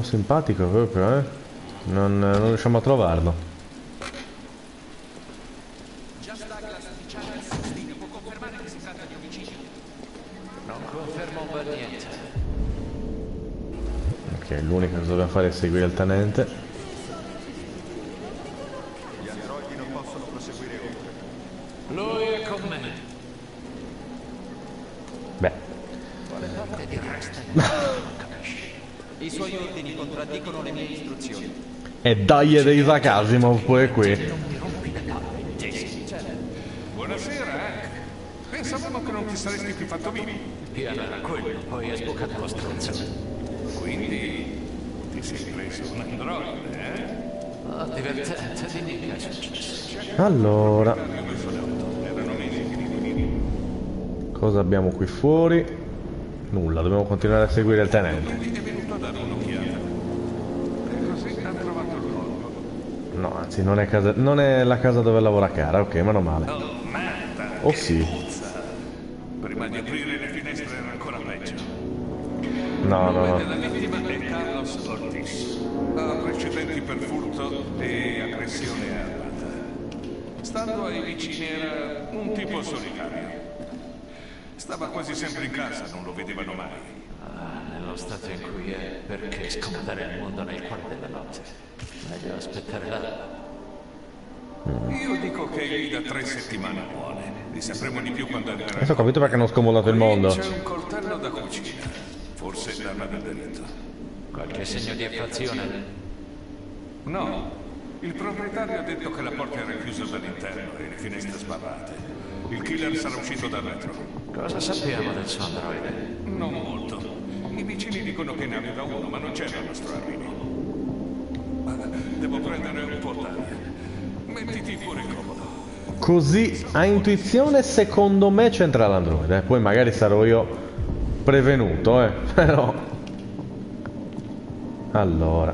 simpatico proprio, eh? Non riusciamo a trovarlo. Già sta classificata il sostegno, può confermare che si tratta di omicidio. Non confermo per niente. Ok, l'unica cosa dobbiamo fare è seguire il tenente. I suoi ordini contraddicono le mie istruzioni. E dai dei Isaac Asimov pure qui. Buonasera, pensavamo che non ti saresti più fatto vivi. Piano era quello, poi è sboccato lo stronzo. Quindi ti sei preso un androide, eh? Oh, divertente, di mica. Allora, cosa abbiamo qui fuori? Nulla, dobbiamo continuare a seguire il tenente. No, anzi, non è la casa dove lavora Cara, ok, meno male. Oh sì. Prima di aprire le finestre era ancora peggio. No. La vittima è Carlos Ortiz. Ha precedenti per furto e aggressione armata. Stando ai vicini era un tipo solitario. Stava quasi sempre in casa, non lo vedevano mai. Ah, nello stato in cui è, perché scomodare il mondo nel cuore della notte? Meglio aspettare là. Io dico che è lì da 3 settimane buone. Ne sapremo di più quando andrà. Adesso ho capito perché hanno scomodato il mondo. C'è un coltello da cucina. Forse è l'arma del delitto. Qualche segno di infrazione? No. Il proprietario ha detto che la porta era chiusa dall'interno e le finestre sbarrate. Il killer sarà uscito da dentro. Cosa sappiamo del suo androide? Non molto. I vicini dicono che ne aveva uno, ma non c'era il nostro arrivo. Devo prendere un po' d'aria. Mettiti pure comodo. Così a intuizione secondo me c'entra l'androide. Poi magari sarò io prevenuto, però. Allora,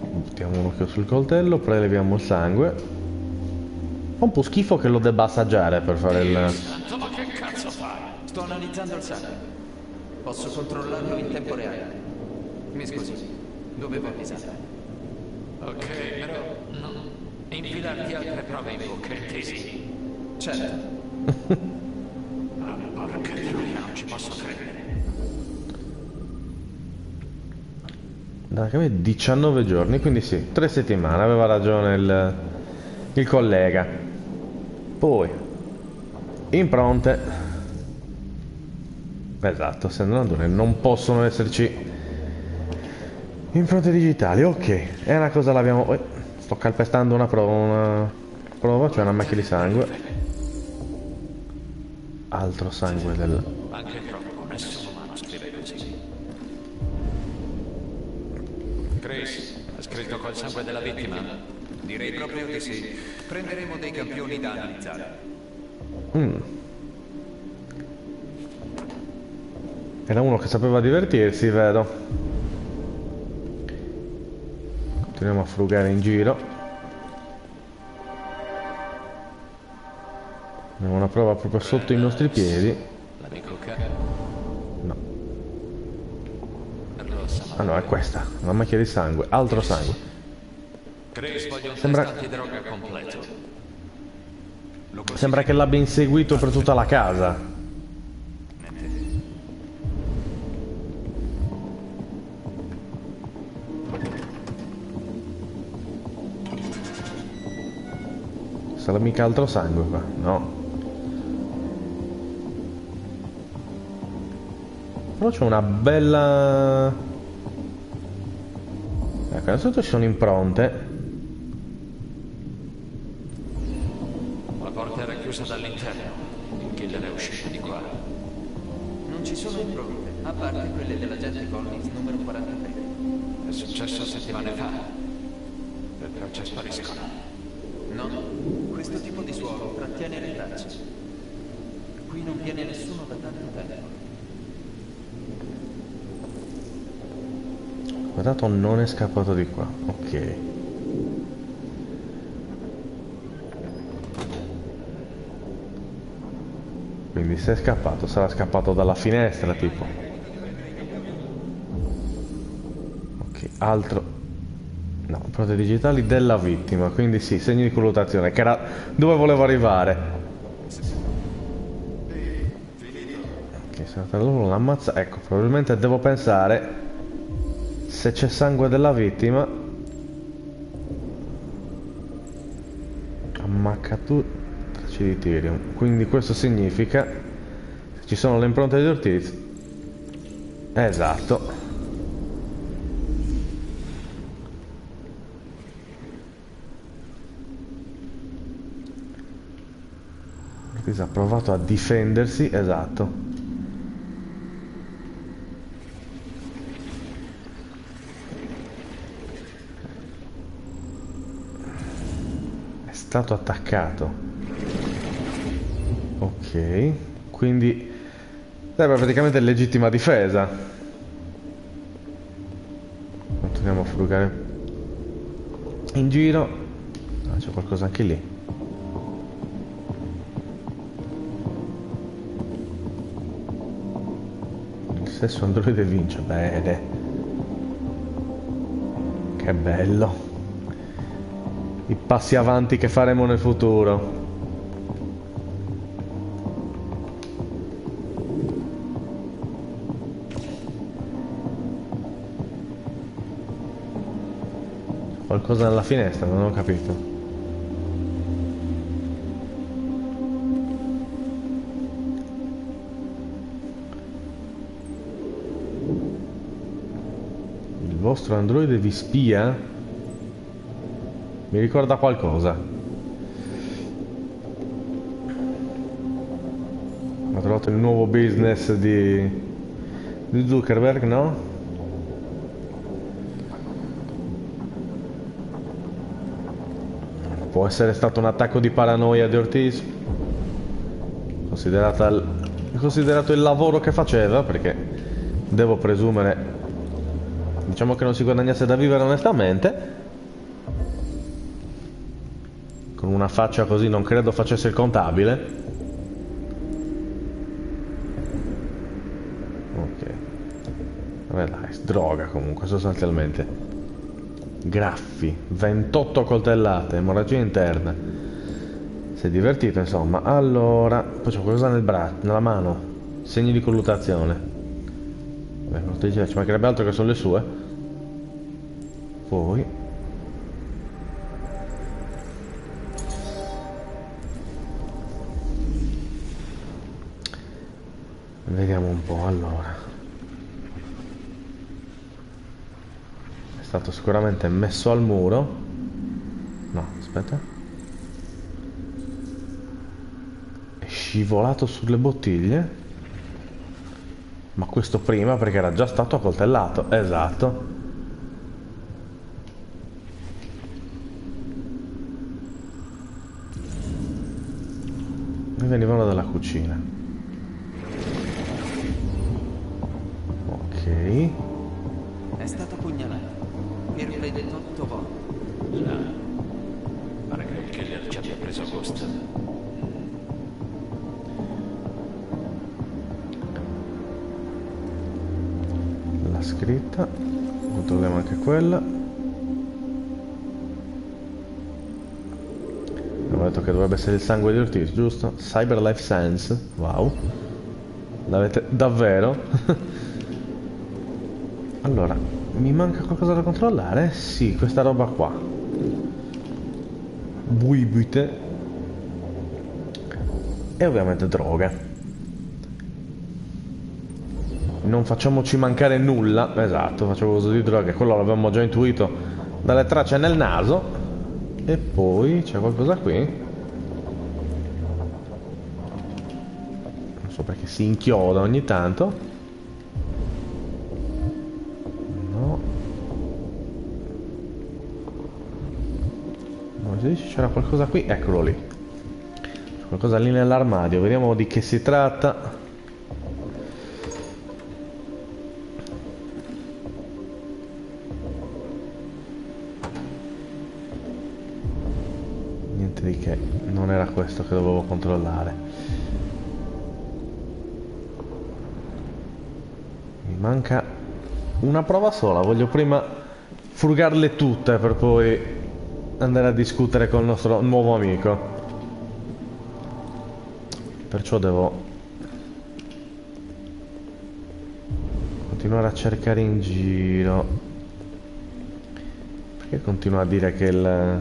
buttiamo un occhio sul coltello, preleviamo il sangue. Fa un po' schifo che lo debba assaggiare per fare il... Ma che cazzo fai? Sto analizzando il sangue. Posso controllarlo in tempo reale. Mi scusi, dovevo avvisare. Ok, però non infilarti altre prove in bocca, intesi? Certo. Ma porca troia, non ci posso credere. Da che me 19 giorni, quindi sì, 3 settimane, aveva ragione il collega. Poi, impronte. Esatto, se non possono esserci... Impronte digitali, ok, è una cosa l'abbiamo... sto calpestando una prova, cioè una macchia di sangue. Altro sangue del... Anche troppo, nessun umano scrive così. Chris, ha scritto col sangue della vittima? Direi proprio di sì. Prenderemo dei campioni da analizzare. Era uno che sapeva divertirsi, vedo. Continuiamo a frugare in giro. Abbiamo una prova proprio sotto i nostri piedi. No. Ah no, è questa, una macchia di sangue, altro sangue. Sembra che l'abbia inseguito per tutta la casa. Sarà mica altro sangue qua, no. Però c'è una bella... Ecco, adesso ci sono impronte. La porta era chiusa dall'interno. Il killer è uscito di qua. Non ci sono impronte, a parte quelle dell'agente Collins numero 43. È successo settimane fa. Perciò spariscono. No. Questo tipo di suolo trattiene le tracce. Qui non viene nessuno da tanto tempo. Guardato, non è scappato di qua. Ok. Quindi se è scappato, sarà scappato dalla finestra, tipo. Ok, altro... No, impronte digitali della vittima, quindi sì, segni di colluttazione, che era dove volevo arrivare. Ok, se non l'ammazza, ecco, probabilmente devo pensare se c'è sangue della vittima. Ammaccatura, tracce di tiro. Quindi questo significa che ci sono le impronte di Ortiz. Esatto. Ha provato a difendersi, esatto. È stato attaccato. Ok, quindi sarebbe praticamente legittima difesa. Continuiamo a frugare in giro. Ah, c'è qualcosa anche lì. Stesso androide vince, bene, che bello i passi avanti che faremo nel futuro. Qualcosa dalla finestra, non ho capito. Il vostro androide vi spia? Mi ricorda qualcosa. Ho trovato il nuovo business di Zuckerberg, no? Può essere stato un attacco di paranoia di Ortiz, considerato il lavoro che faceva, perché devo presumere, diciamo, che non si guadagnasse da vivere onestamente. Con una faccia così non credo facesse il contabile. Ok, vabbè dai, droga comunque sostanzialmente. Graffi, 28 coltellate, emorragia interna. Si è divertito, insomma. Allora, poi c'è qualcosa nel braccio, nella mano. Segni di colluttazione. Beh, non ti dice, ci mancherebbe altro che sono le sue. Poi vediamo un po', allora. È stato sicuramente messo al muro. No, aspetta. È scivolato sulle bottiglie. Ma questo prima, perché era già stato accoltellato. Esatto. E venivano dalla cucina. Ok. È stato pugnalato. Per vedere tutto voi. No. Pare che il killer ci abbia preso gusto. La scritta. Controlliamo anche quella. Abbiamo detto che dovrebbe essere il sangue di Ortiz, giusto? CyberLife Sense. Wow. L'avete davvero? Allora, mi manca qualcosa da controllare? Sì, questa roba qua. Buibite. E ovviamente droga. Non facciamoci mancare nulla. Esatto, facevo uso di droga. Quello l'avevamo già intuito dalle tracce nel naso. E poi c'è qualcosa qui. Non so perché si inchioda ogni tanto. C'era qualcosa qui, eccolo lì. C'è qualcosa lì nell'armadio, vediamo di che si tratta. Niente di che, non era questo che dovevo controllare. Mi manca una prova sola, voglio prima frugarle tutte per poi andare a discutere con il nostro nuovo amico. Perciò devo continuare a cercare in giro. Perché continua a dire che il...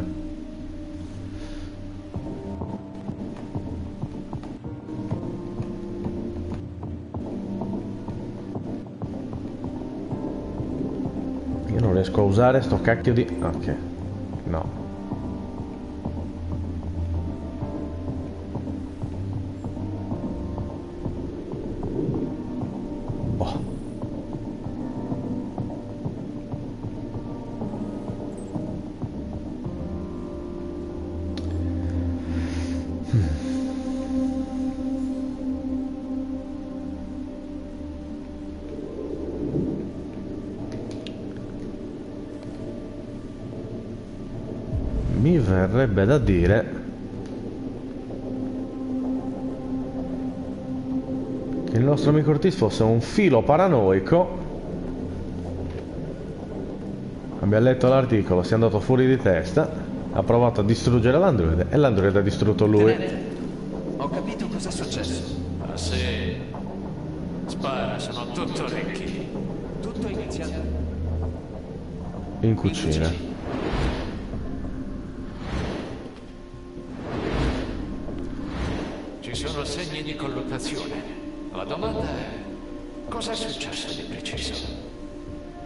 Io non riesco a usare sto cacchio di... Ok. No. Verrebbe da dire che il nostro amico Ortiz fosse un filo paranoico. Abbiamo letto l'articolo, si è andato fuori di testa, ha provato a distruggere l'androide e l'androide ha distrutto lui. Ho capito cosa è successo. Ah sì. Spara, sono tutto orecchi. Tutto iniziato in cucina. sono segni di colluttazione. La domanda è: cosa è successo di preciso?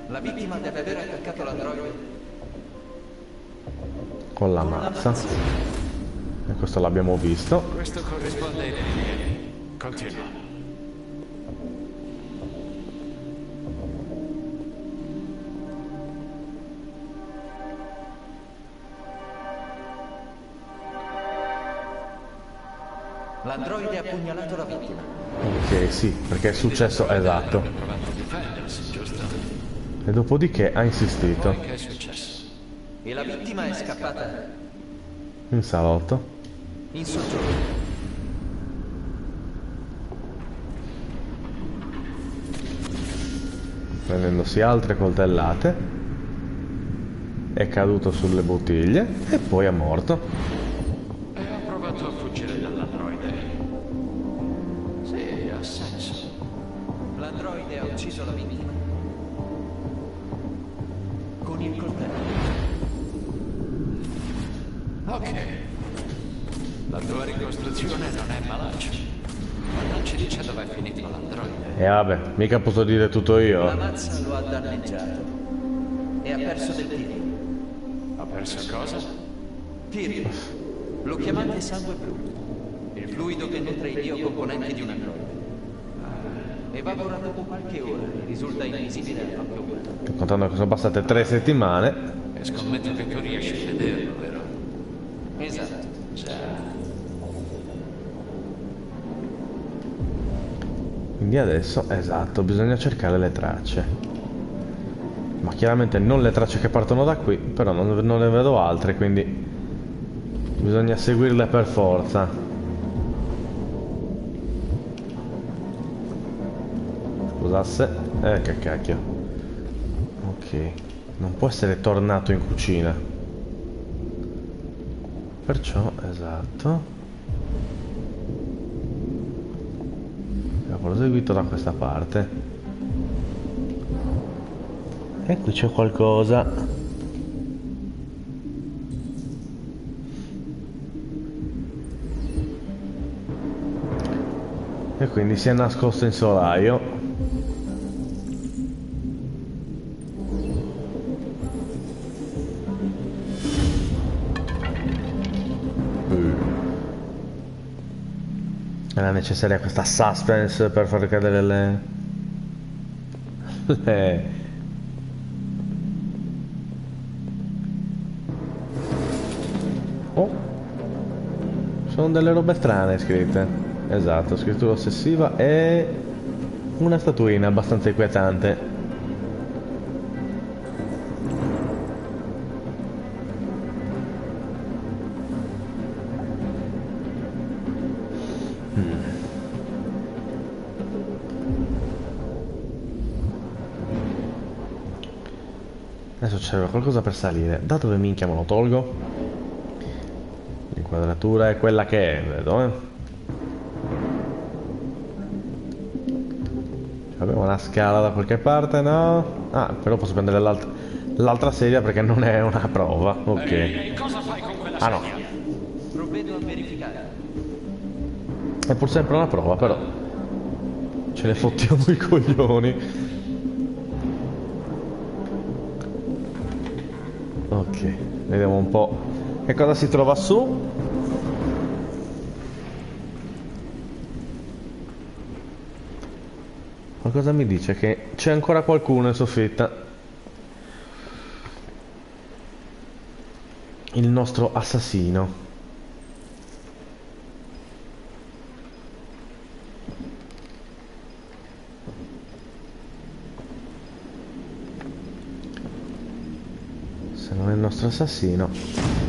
La vittima deve aver attaccato l'androide con la mazza. E questo l'abbiamo visto. Questo corrisponde ai livelli. Continua. L'androide ha pugnalato la vittima. Ok, sì, perché è successo, esatto. E dopodiché ha insistito. E la vittima è scappata in salotto. In soggiorno. Prendendosi altre coltellate. È caduto sulle bottiglie e poi è morto. Vabbè, mica posso dire tutto io. La mazza lo ha danneggiato e ha perso del tiro. Ha perso cosa? Tiro. Lo chiamate sangue blu. Il fluido che nutre i biocomponenti di un androide. Evaporato dopo qualche ora risulta invisibile al proprio umano. Contando che sono passate 3 settimane. E scommetto che tu riesci a vederlo, vero? Esatto. Cioè... Quindi adesso, esatto, bisogna cercare le tracce. Ma chiaramente non le tracce che partono da qui, però non ne vedo altre, quindi bisogna seguirle per forza. Scusasse. Che cacchio. Ok, non può essere tornato in cucina. Perciò, esatto. Proseguito da questa parte. E qui c'è qualcosa. E quindi si è nascosto in solaio. Era necessaria questa suspense per far cadere le... Oh! Sono delle robe strane scritte. Esatto, scrittura ossessiva e... una statuina abbastanza inquietante. Adesso c'è qualcosa per salire. Da dove minchia me lo tolgo? L'inquadratura è quella che è, vedo, Abbiamo una scala da qualche parte, no? Ah, però posso prendere l'altra sedia perché non è una prova. Ok. Cosa fai con quella sedia? Ah, no. Provvedo a verificare. È pur sempre una prova, però. Ce ne fottiamo i coglioni. Ok, vediamo un po' che cosa si trova su. Qualcosa mi dice che c'è ancora qualcuno in soffitta. Il nostro assassino. Assassino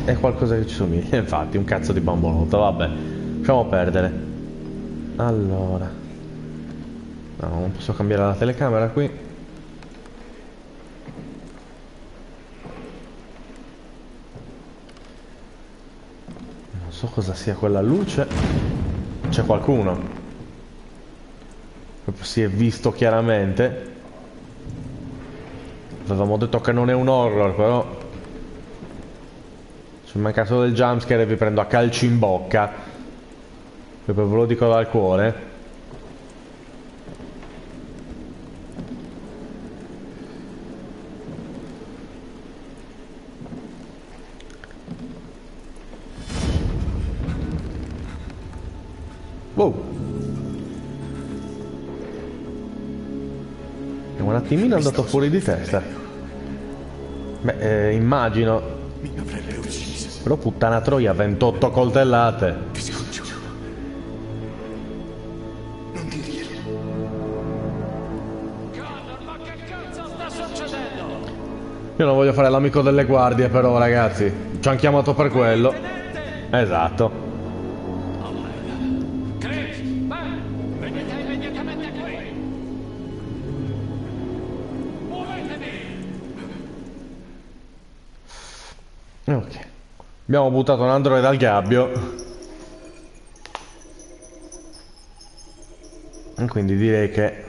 è qualcosa che ci somiglia, infatti, un cazzo di bambolotto. Vabbè, lasciamo perdere. Allora, no, non posso cambiare la telecamera qui. Non so cosa sia quella luce. C'è qualcuno, proprio si è visto chiaramente. Avevamo detto che non è un horror, però mi manca solo del jumpscare e vi prendo a calci in bocca. proprio ve lo dico dal cuore. Wow. E un attimino è andato fuori di testa. Beh, immagino. Però puttana troia, 28 coltellate. Ti congiuro, non dirglielo. Connor, ma che cazzo sta succedendo? Io non voglio fare l'amico delle guardie, però, ragazzi. Ci hanno chiamato per quello. Esatto. Chris, venite immediatamente qui. Muovetevi. Ok. Abbiamo buttato un android al gabbio. Quindi direi che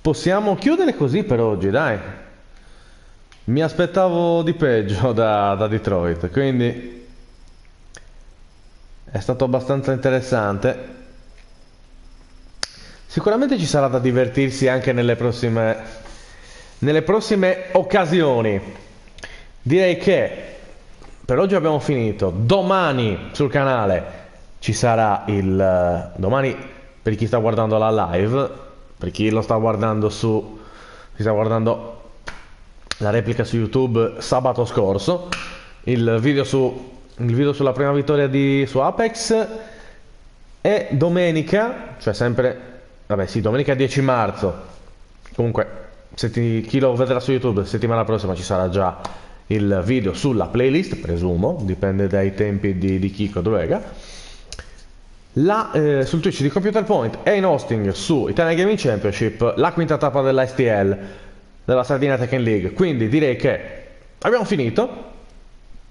possiamo chiudere così per oggi, dai. Mi aspettavo di peggio da Detroit, quindi è stato abbastanza interessante. Sicuramente ci sarà da divertirsi anche nelle prossime occasioni. Direi che per oggi abbiamo finito. Domani sul canale ci sarà il... Domani, per chi sta guardando la live, per chi lo sta guardando su... Chi sta guardando la replica su YouTube sabato scorso, il video sulla prima vittoria su Apex, e domenica, cioè sempre... Vabbè sì, domenica 10 marzo. Comunque, chi lo vedrà su YouTube settimana prossima ci sarà già... il video sulla playlist, presumo, dipende dai tempi di Chico Dovega. Sul Twitch di Computer Point e in hosting su Italia Gaming Championship la quinta tappa della STL, della Sardina Tekken League. Quindi direi che abbiamo finito.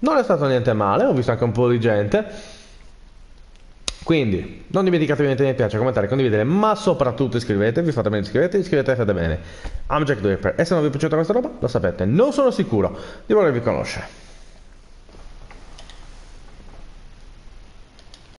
Non è stato niente male, ho visto anche un po' di gente. Quindi non dimenticatevi di mettere mi piace, commentare, condividere, ma soprattutto iscrivetevi. Fate bene, iscrivetevi, fate bene. I'm Jack Draper, e se non vi è piaciuta questa roba, lo sapete, non sono sicuro di volervi conoscere.